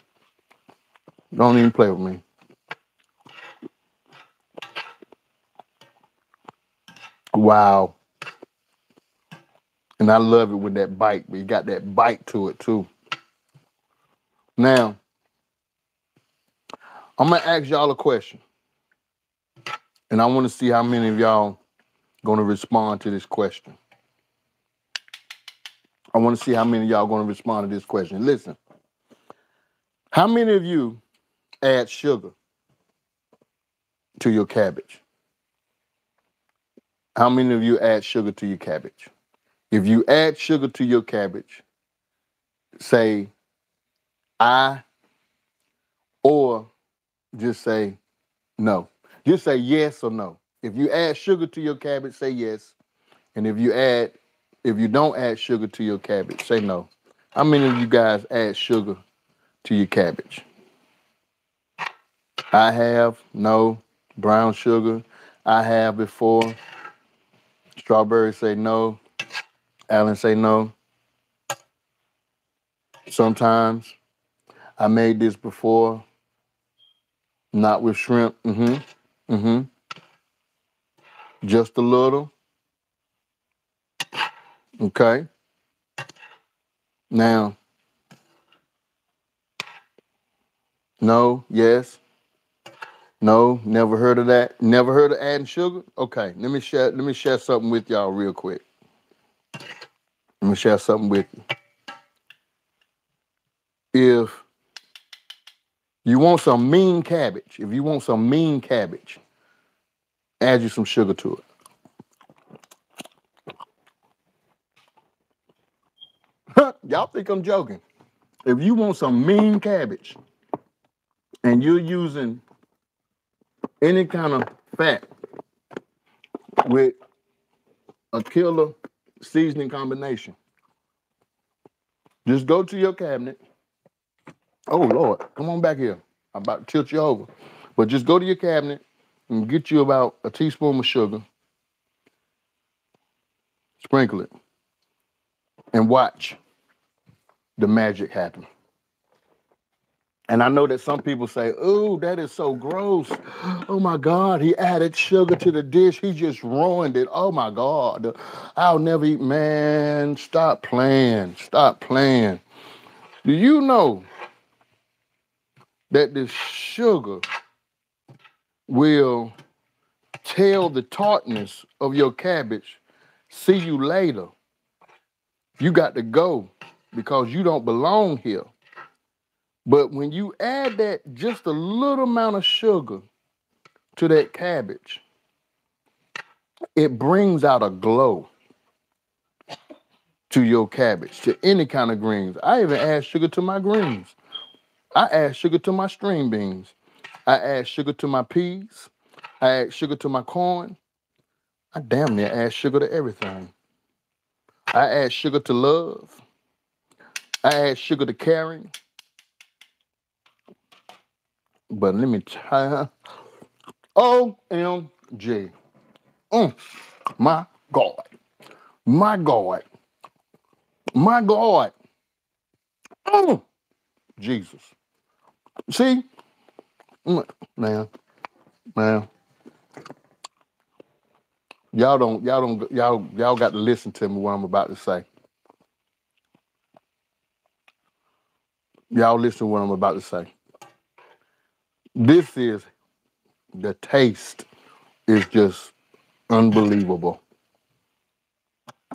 Don't even play with me. Wow. And I love it with that bite, but you got that bite to it too. Now, I'm gonna ask y'all a question. And I wanna see how many of y'all gonna respond to this question. I wanna see how many of y'all gonna respond to this question. Listen. How many of you add sugar to your cabbage? How many of you add sugar to your cabbage? If you add sugar to your cabbage, say, I, or just say no. Just say yes or no. If you add sugar to your cabbage, say yes. And if you don't add sugar to your cabbage, say no. How many of you guys add sugar to your cabbage? I have, no. Brown sugar, I have before. Strawberry say no. Alan say no. Sometimes. I made this before. Not with shrimp. Mm-hmm. Mm-hmm. Just a little. Okay. Now. No, yes. No, never heard of that. Never heard of adding sugar? Okay, let me share something with y'all real quick. Let me share something with you. If you want some mean cabbage, if you want some mean cabbage, add you some sugar to it. Y'all think I'm joking. If you want some mean cabbage, and you're using any kind of fat with a killer seasoning combination, just go to your cabinet. Oh, Lord, come on back here. I'm about to tilt you over. But just go to your cabinet and get you about a teaspoon of sugar. Sprinkle it. And watch the magic happen. And I know that some people say, "Ooh, that is so gross. Oh, my God, he added sugar to the dish. He just ruined it. Oh, my God. I'll never eat." Man, stop playing. Stop playing. Do you know that this sugar will tell the tartness of your cabbage, "See you later. You got to go because you don't belong here"? But when you add that just a little amount of sugar to that cabbage, it brings out a glow to your cabbage, to any kind of greens. I even add sugar to my greens. I add sugar to my string beans. I add sugar to my peas. I add sugar to my corn. I damn near add sugar to everything. I add sugar to love. I add sugar to caring. But let me try. OMG. My God. My God. My God. Jesus. See? Man. Y'all got to listen to me what I'm about to say. Y'all listen to what I'm about to say. This is, the taste is just unbelievable.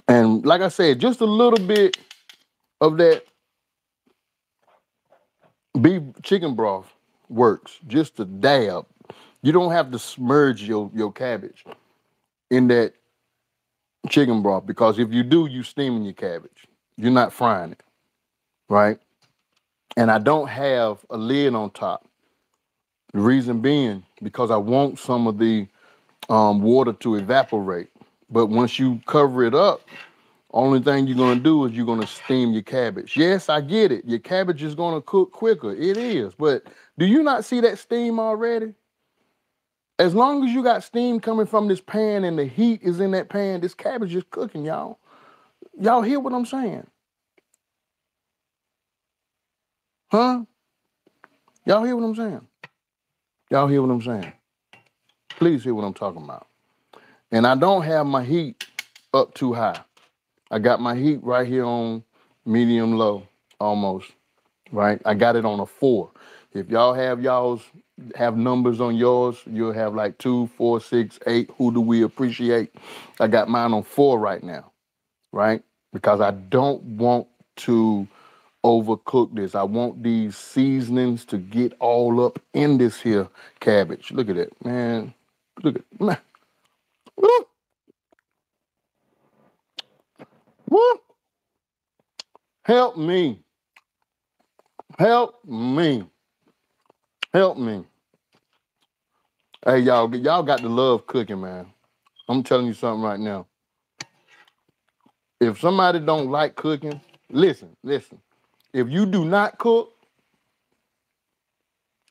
And like I said, just a little bit of that beef chicken broth works. Just a dab. You don't have to submerge your cabbage in that chicken broth, because if you do, you're steaming your cabbage. You're not frying it, right? And I don't have a lid on top. The reason being, because I want some of the water to evaporate. But once you cover it up, only thing you're going to do is you're going to steam your cabbage. Yes, I get it. Your cabbage is going to cook quicker. It is. But do you not see that steam already? As long as you got steam coming from this pan and the heat is in that pan, this cabbage is cooking, y'all. Y'all hear what I'm saying? Huh? Y'all hear what I'm saying? Y'all hear what I'm saying? Please hear what I'm talking about. And I don't have my heat up too high. I got my heat right here on medium low almost, right? I got it on a 4. If y'all have y'all's, have numbers on yours, you'll have like 2, 4, 6, 8. Who do we appreciate? I got mine on 4 right now, right? Because I don't want to overcook this. I want these seasonings to get all up in this here cabbage. Look at that, man. Look at that. Woo. Woo. Help me. Help me. Help me. Hey, y'all got to love cooking, man. I'm telling you something right now. If somebody don't like cooking, listen. If you do not cook,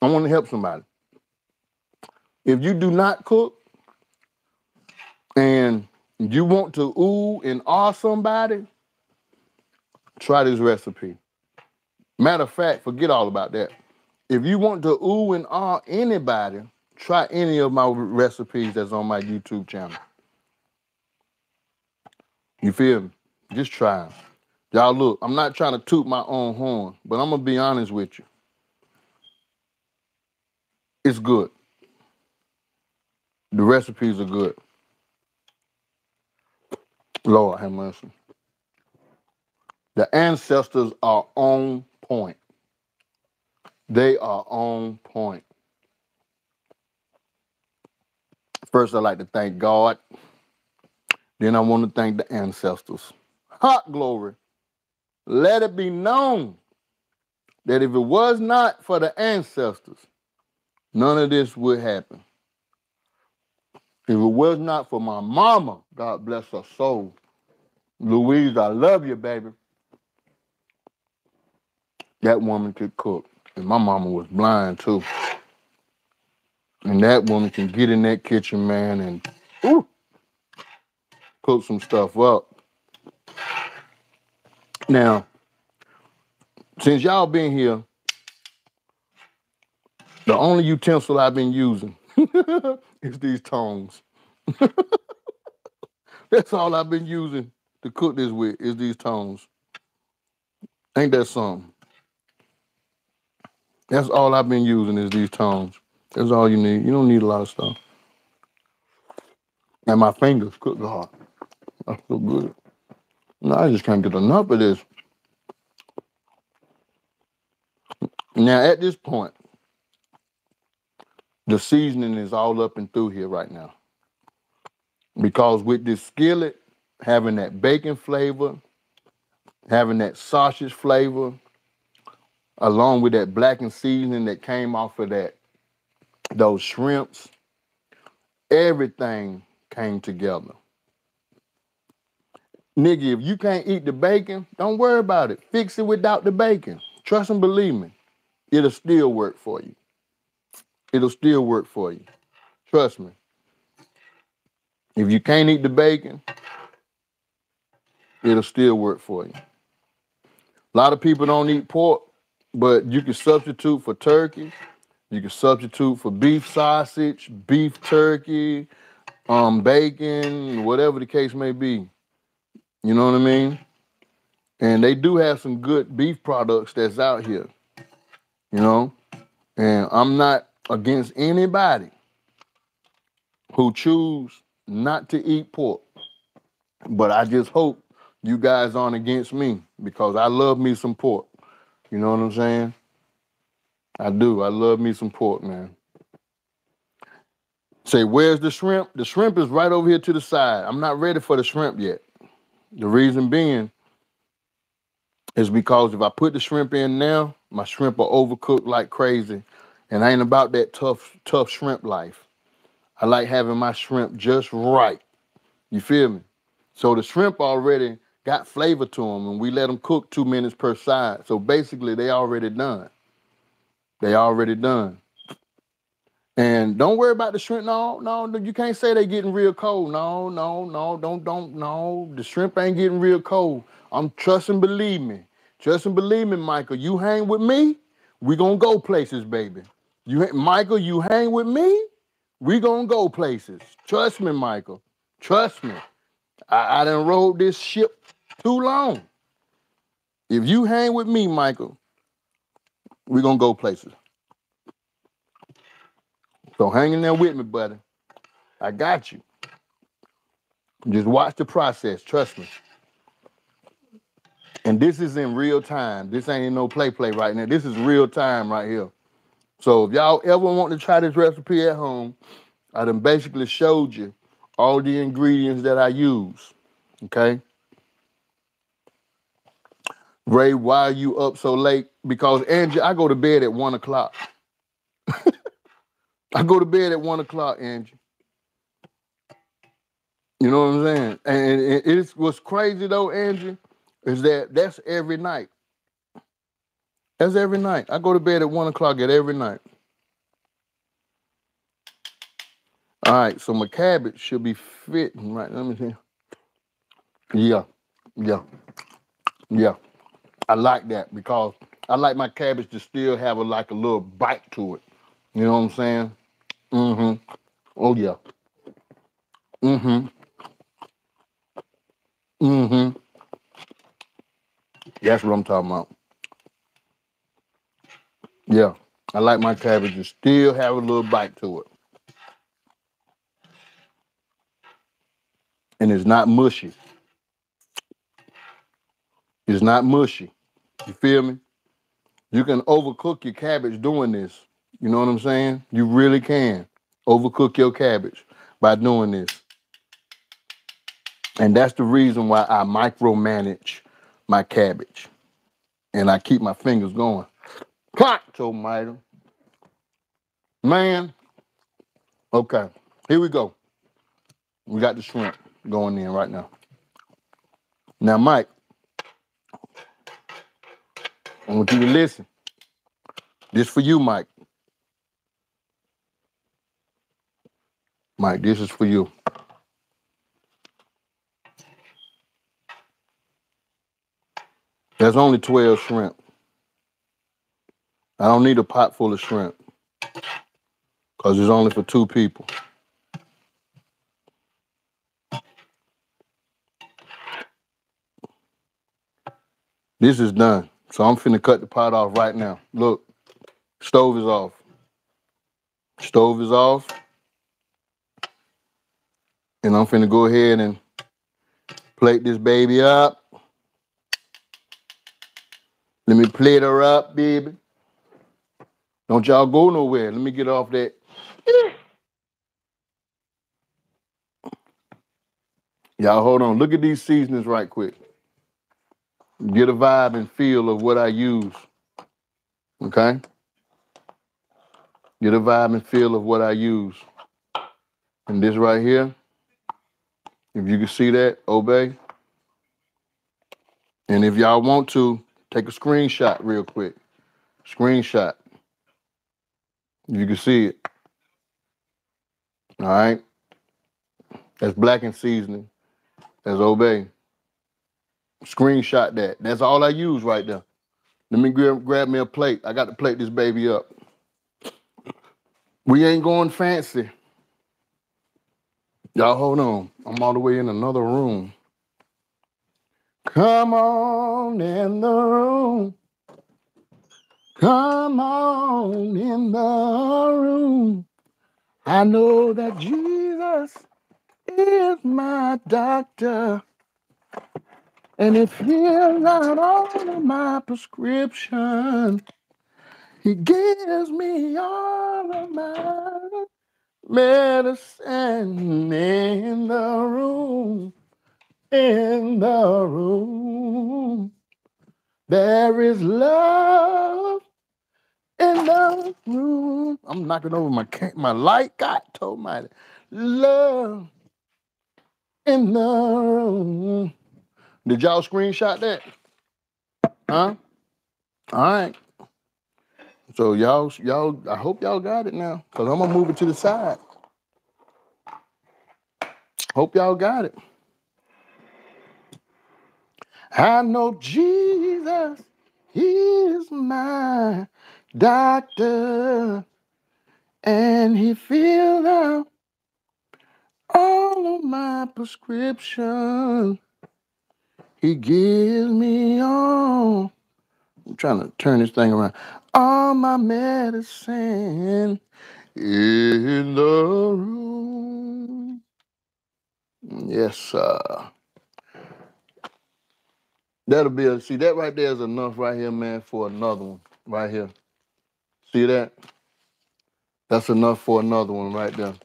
I want to help somebody. If you do not cook and you want to ooh and ah somebody, try this recipe. Matter of fact, forget all about that. If you want to ooh and ah anybody, try any of my recipes that's on my YouTube channel. You feel me? Just try them. Y'all, look, I'm not trying to toot my own horn, but I'm going to be honest with you. It's good. The recipes are good. Lord have mercy. The ancestors are on point. They are on point. First, I'd like to thank God. Then I want to thank the ancestors. Hot glory. Let it be known that if it was not for the ancestors, none of this would happen. If it was not for my mama, God bless her soul. Louise, I love you, baby. That woman could cook. And my mama was blind, too. And that woman can get in that kitchen, man, and ooh, cook some stuff up. Now, since y'all been here, The only utensil I've been using is these tongs. That's all I've been using to cook this with is these tongs. Ain't that something? That's all I've been using is these tongs. That's all you need. You don't need a lot of stuff. And my fingers cook hard. That's so good. No, I just can't get enough of this. Now, at this point, the seasoning is all up and through here right now. Because with this skillet, having that bacon flavor, having that sausage flavor, along with that blackened seasoning that came off of that, those shrimps, everything came together. Nigga, if you can't eat the bacon, don't worry about it. Fix it without the bacon. Trust and believe me, it'll still work for you. It'll still work for you. Trust me. If you can't eat the bacon, it'll still work for you. A lot of people don't eat pork, but you can substitute for turkey. You can substitute for beef sausage, beef turkey, bacon, whatever the case may be. You know what I mean? And they do have some good beef products that's out here, you know? And I'm not against anybody who choose not to eat pork. But I just hope you guys aren't against me, because I love me some pork. You know what I'm saying? I do. I love me some pork, man. Say, where's the shrimp? The shrimp is right over here to the side. I'm not ready for the shrimp yet. The reason being is because if I put the shrimp in now, my shrimp are overcooked like crazy. And I ain't about that tough shrimp life. I like having my shrimp just right. You feel me? So the shrimp already got flavor to them, and we let them cook 2 minutes per side. So basically, they already done. They already done. And don't worry about the shrimp. No, you can't say they getting real cold. No. The shrimp ain't getting real cold. Trust and believe me. Trust and believe me, Michael. You hang with me, we gonna go places, baby. Michael, you hang with me, we gonna go places. Trust me, Michael. Trust me. I done rode this ship too long. If you hang with me, Michael, we gonna go places. So hang in there with me, buddy. I got you. Just watch the process. Trust me. And this is in real time. This ain't no play right now. This is real time right here. So if y'all ever want to try this recipe at home, I done basically showed you all the ingredients that I use. Okay? Ray, why are you up so late? Because, Angie, I go to bed at 1 o'clock. I go to bed at 1 o'clock, Angie. You know what I'm saying? And it's what's crazy, though, Angie, is that's every night. That's every night. I go to bed at 1 o'clock at every night. All right, so my cabbage should be fitting right. Let me see. Yeah. I like that because I like my cabbage to still have a little bite to it. You know what I'm saying? Mm-hmm. Oh, yeah. Mm-hmm. Mm-hmm. That's what I'm talking about. Yeah, I like my cabbage to still have a little bite to it. And it's not mushy. It's not mushy. You feel me? You can overcook your cabbage doing this. You know what I'm saying? You really can overcook your cabbage by doing this. And that's the reason why I micromanage my cabbage. And I keep my fingers going. Pronto, Miter. Man. Okay. Here we go. We got the shrimp going in right now. Now, Mike, I want you to listen. This for you, Mike. Mike, this is for you. There's only 12 shrimp. I don't need a pot full of shrimp. because it's only for 2 people. This is done. So I'm finna cut the pot off right now. Look, stove is off. Stove is off. And I'm finna go ahead and plate this baby up. Let me plate her up, baby. Don't y'all go nowhere. Let me get off that. Y'all hold on. Look at these seasonings right quick. Get a vibe and feel of what I use, okay? Get a vibe and feel of what I use. And this right here, if you can see that, Obey. And if y'all want to, take a screenshot real quick. Screenshot. You can see it. All right? That's blackened seasoning. That's Obey. Screenshot that. That's all I use right there. Let me grab me a plate. I got to plate this baby up. We ain't going fancy. Y'all hold on. I'm all the way in another room. Come on in the room. Come on in the room. I know that Jesus is my doctor. And if he'll not order my prescription, he gives me all of my medicine in the room, in the room. There is love in the room. I'm knocking over my light. God told me, love in the room. Did y'all screenshot that? Huh? All right. So y'all, I hope y'all got it now, because I'm going to move it to the side. Hope y'all got it. I know Jesus, he is my doctor, and he filled out all of my prescriptions. He gives me all, I'm trying to turn this thing around, all my medicine in the room. Yes, sir. That'll be, see, that right there is enough right here, man, for another one right here. See that? That's enough for another one right there.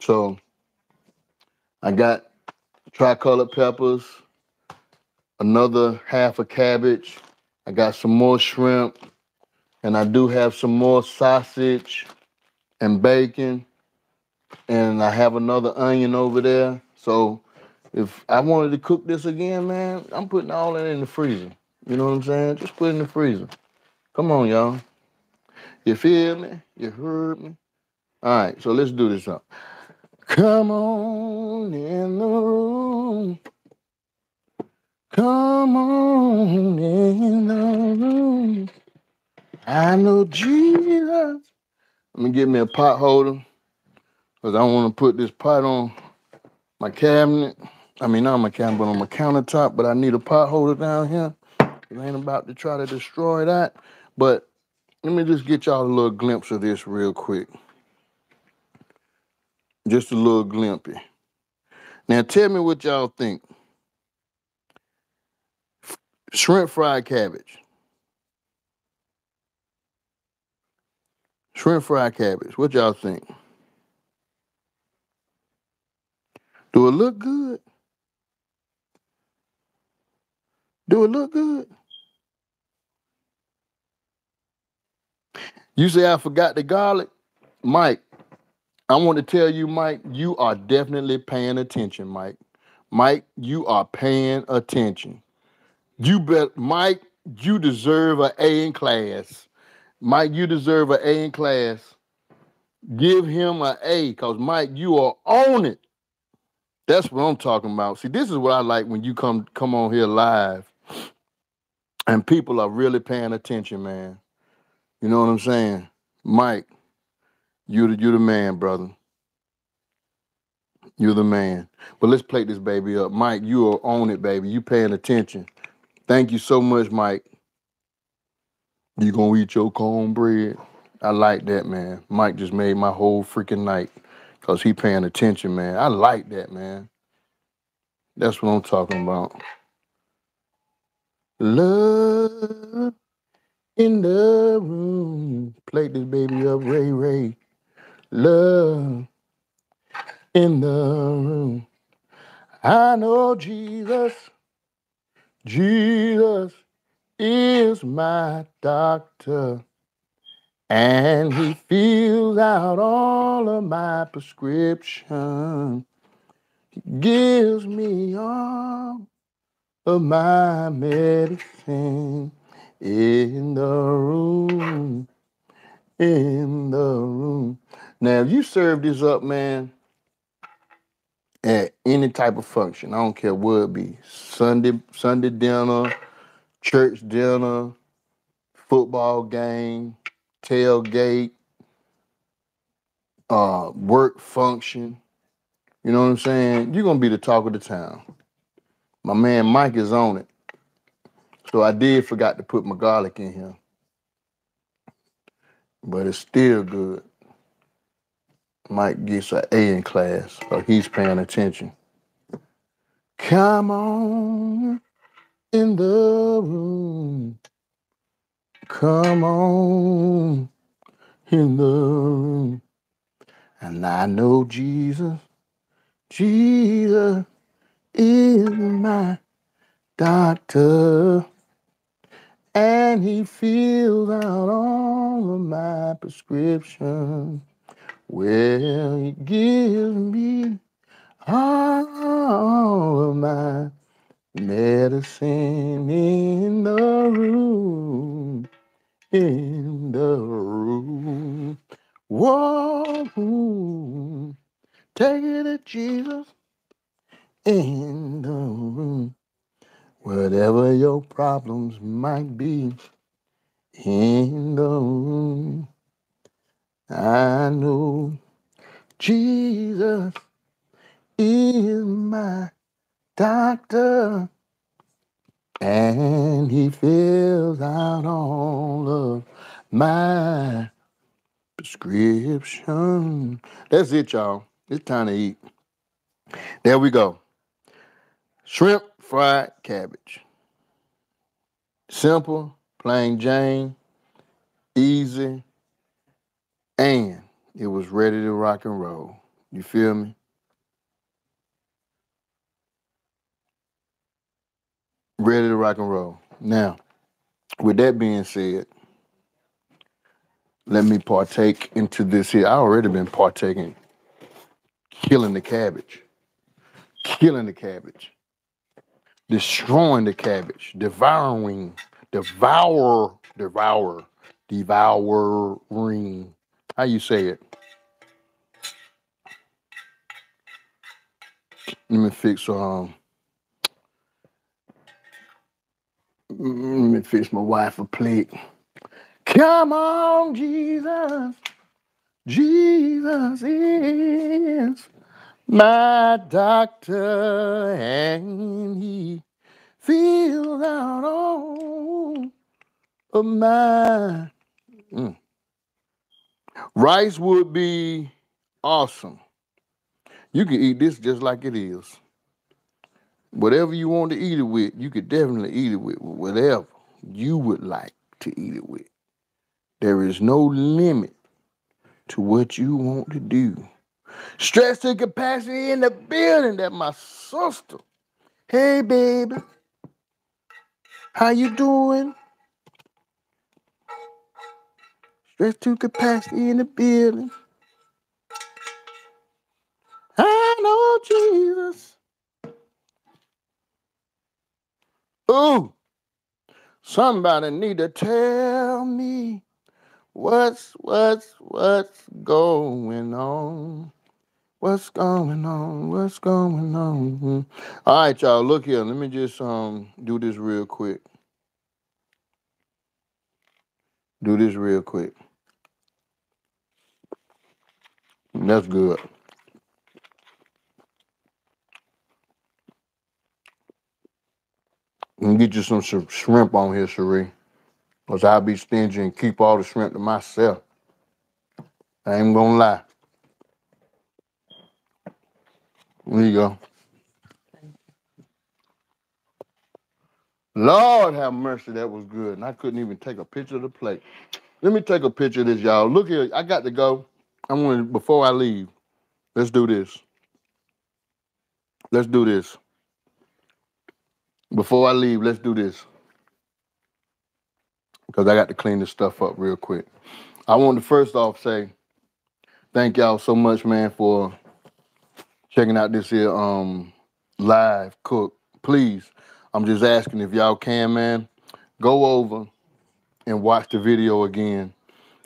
So I got tricolored peppers, another half a cabbage. I got some more shrimp, and I do have some more sausage and bacon, and I have another onion over there. So if I wanted to cook this again, man, I'm putting all that in the freezer. You know what I'm saying? Just put it in the freezer. Come on, y'all. You feel me? You heard me? All right, so let's do this up. Come on in the room. Come on in the room. I know Jesus. Let me get me a pot holder, because I want to put this pot on my cabinet. I mean, not my cabinet, but on my countertop. But I need a pot holder down here. It ain't about to try to destroy that. But let me just get y'all a little glimpse of this real quick. Just a little glimpse. Now tell me what y'all think. Shrimp fried cabbage. Shrimp fried cabbage. What y'all think? Do it look good? Do it look good? You say I forgot the garlic? Mike, I want to tell you, Mike, you are definitely paying attention, Mike. Mike, you are paying attention. You bet, Mike, you deserve an A in class. Mike, you deserve an A in class. Give him an A, because, Mike, you are on it. That's what I'm talking about. See, this is what I like when you come on here live and people are really paying attention, man. You know what I'm saying? Mike, you the man, brother. You're the man. But let's plate this baby up. Mike, you are on it, baby. You paying attention. Thank you so much, Mike. You gonna eat your cornbread? I like that, man. Mike just made my whole freaking night because he paying attention, man. I like that, man. That's what I'm talking about. Love in the room. Plate this baby up, Ray Ray. Love in the room. I know Jesus. Jesus is my doctor. And he fills out all of my prescription. He gives me all of my medicine. In the room. In the room. Now, if you serve this up, man, at any type of function, I don't care what it be, Sunday dinner, church dinner, football game, tailgate, work function, you know what I'm saying? You're going to be the talk of the town. My man Mike is on it. So I did forgot to put my garlic in here. But it's still good. Mike gets an A in class, so he's paying attention. Come on in the room. Come on in the room. And I know Jesus, Jesus is my doctor. And he fills out all of my prescriptions. Well, he gives me all of my medicine in the room, in the room. Whoa, take it to Jesus in the room. Whatever your problems might be, in the room. I know Jesus is my doctor, and he fills out all of my prescription. That's it, y'all. It's time to eat. There we go. Shrimp fried cabbage. Simple, plain Jane, easy. And it was ready to rock and roll. You feel me? Ready to rock and roll. Now, with that being said, let me partake into this here. I already been partaking. Killing the cabbage. Killing the cabbage. Destroying the cabbage. Devouring. Devour. Devouring. How you say it? Let me fix my wife a plate. Come on, Jesus. Jesus is my doctor, and he fills out all of my. Rice would be awesome. You can eat this just like it is. Whatever you want to eat it with, you could definitely eat it with whatever you would like to eat it with. There is no limit to what you want to do. Stress to capacity in the building. That my sister. Hey, baby. How you doing? There's two capacity in the building. I know Jesus. Ooh, somebody need to tell me what's going on. What's going on? What's going on? All right, y'all, look here. Let me just do this real quick. Do this real quick. That's good. And get you some shrimp on here, Cherie. Because I'll be stingy and keep all the shrimp to myself. I ain't gonna lie. There you go. Lord have mercy, that was good. And I couldn't even take a picture of the plate. Let me take a picture of this, y'all. Look here, I got to go. I'm gonna, before I leave, let's do this. Let's do this. Before I leave, let's do this. Because I got to clean this stuff up real quick. I want to first off say thank y'all so much, man, for checking out this here live cook. Please, I'm just asking if y'all can, man, go over and watch the video again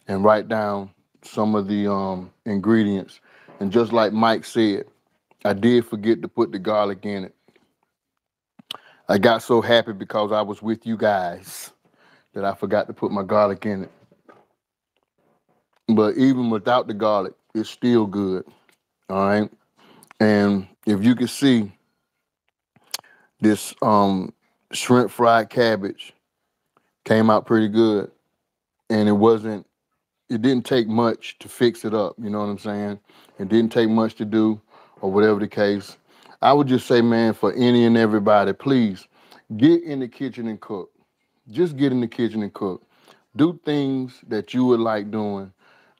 and write down some of the ingredients. And just like Mike said, I did forget to put the garlic in it. I got so happy because I was with you guys that I forgot to put my garlic in it. But even without the garlic, it's still good, all right? And if you can see this shrimp fried cabbage came out pretty good, and it didn't take much to fix it up, you know what I'm saying? It didn't take much to do or whatever the case. I would just say, man, for any and everybody, please get in the kitchen and cook. Just get in the kitchen and cook. Do things that you would like doing.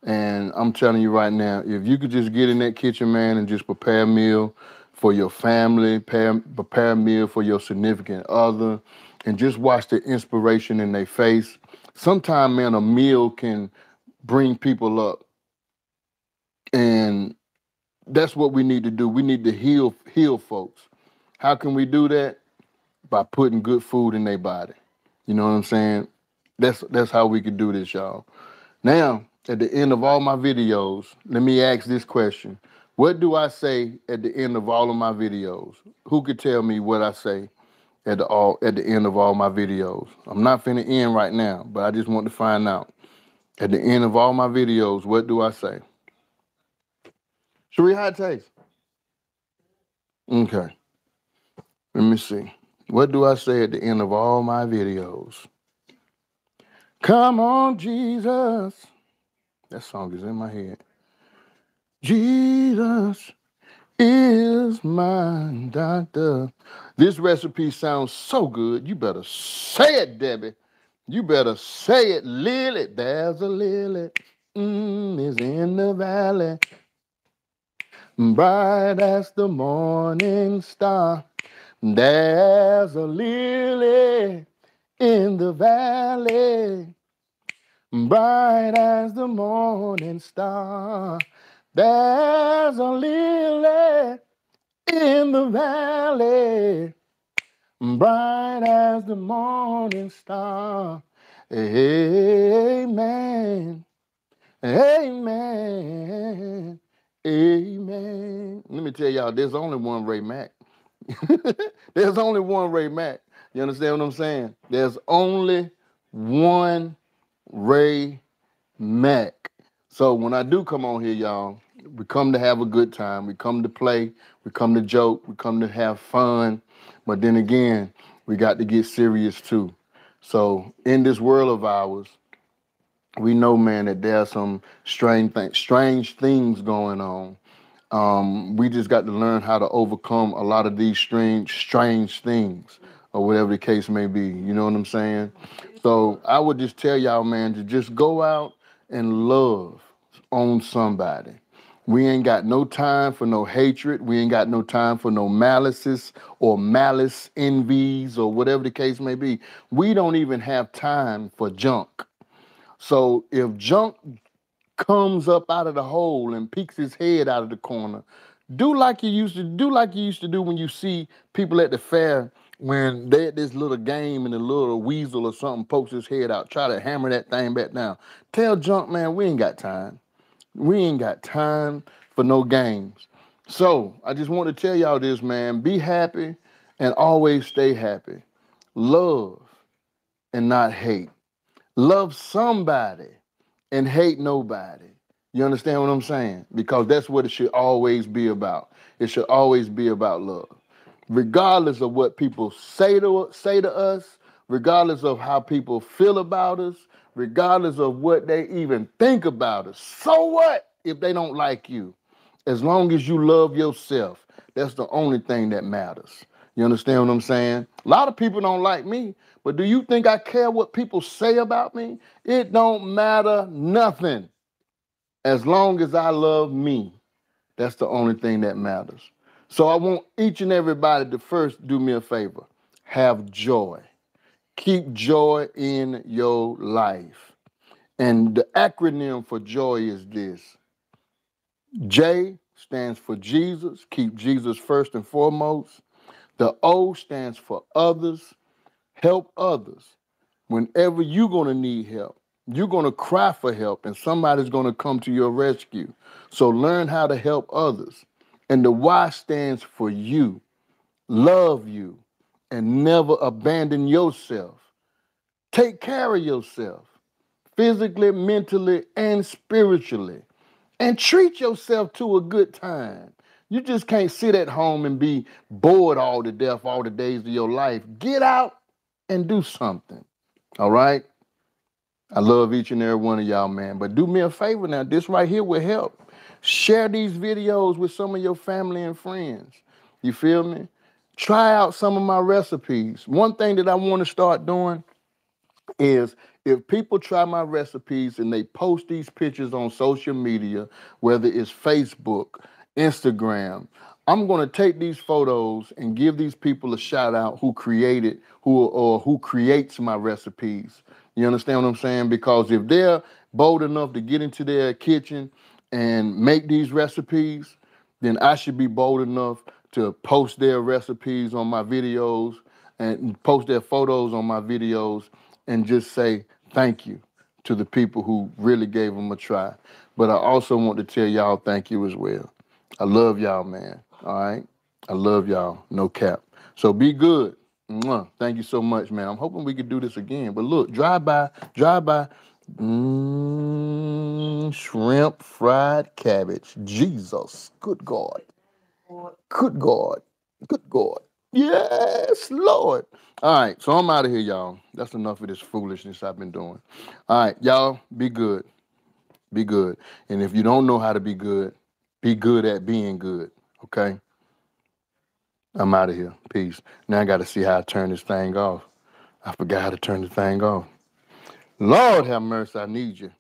And I'm telling you right now, if you could just get in that kitchen, man, and just prepare a meal for your family, prepare a meal for your significant other, and just watch the inspiration in their face. Sometimes, man, a meal can bring people up. And that's what we need to do. We need to heal folks. How can we do that? By putting good food in their body. You know what I'm saying? That's how we can do this, y'all. Now, at the end of all my videos, let me ask this question. What do I say at the end of all of my videos? Who could tell me what I say at the end of all my videos? I'm not finna end right now, but I just want to find out. At the end of all my videos, what do I say? Cherie, how it tastes? Okay. Let me see. What do I say at the end of all my videos? Come on, Jesus. That song is in my head. Jesus is my doctor. This recipe sounds so good. You better say it, Debbie. You better say it, Lily. There's a lily. Is in the valley. Bright as the morning star. There's a lily in the valley. Bright as the morning star, there's a lily in the valley. Bright as the morning star, amen, amen, amen. Let me tell y'all, there's only one Ray Mac. There's only one Ray Mac. You understand what I'm saying? There's only one Ray Mac. So when I do come on here, y'all, we come to have a good time. We come to play. We come to joke. We come to have fun. But then again, we got to get serious too. So in this world of ours, we know, man, that there are some strange things going on. We just got to learn how to overcome a lot of these strange things, or whatever the case may be. You know what I'm saying? So I would just tell y'all, man, to just go out and love on somebody. We ain't got no time for no hatred. We ain't got no time for no malices or malice envies or whatever the case may be. We don't even have time for junk. So if junk comes up out of the hole and peeks his head out of the corner, do like you used to do when you see people at the fair, when they at this little game and the little weasel or something pokes his head out, try to hammer that thing back down. Tell junk, man, we ain't got time. We ain't got time for no games. So I just want to tell y'all this, man. Be happy and always stay happy. Love and not hate. Love somebody and hate nobody. You understand what I'm saying? Because that's what it should always be about. It should always be about love. Regardless of what people say to us, regardless of how people feel about us, regardless of what they even think about us. So what if they don't like you? As long as you love yourself, that's the only thing that matters. You understand what I'm saying? A lot of people don't like me, but do you think I care what people say about me? It don't matter nothing. As long as I love me, that's the only thing that matters. So I want each and everybody to first do me a favor. Have joy. Keep joy in your life. And the acronym for joy is this. J stands for Jesus. Keep Jesus first and foremost. The O stands for others. Help others. Whenever you're going to need help, you're going to cry for help, and somebody's going to come to your rescue. So learn how to help others. And the Y stands for you. Love you. And never abandon yourself. Take care of yourself, physically, mentally, and spiritually. And treat yourself to a good time. You just can't sit at home and be bored all to death all the days of your life. Get out and do something. All right? I love each and every one of y'all, man. But do me a favor now. This right here will help. Share these videos with some of your family and friends. You feel me? Try out some of my recipes. One thing that I want to start doing is if people try my recipes and they post these pictures on social media, whether it's Facebook, Instagram, I'm going to take these photos and give these people a shout out who creates my recipes. You understand what I'm saying? Because if they're bold enough to get into their kitchen and make these recipes, then I should be bold enough to post their recipes on my videos and post their photos on my videos and just say thank you to the people who really gave them a try. But I also want to tell y'all thank you as well. I love y'all, man. All right? I love y'all. No cap. So be good. Mwah. Thank you so much, man. I'm hoping we could do this again. But look, drive by. Shrimp fried cabbage. Jesus. Good God. Good God. Good God. Yes, Lord. All right, so I'm out of here, y'all. That's enough of this foolishness I've been doing. All right, y'all, be good. Be good. And if you don't know how to be good at being good, okay? I'm out of here. Peace. Now I got to see how I turn this thing off. I forgot how to turn the thing off. Lord have mercy, I need you.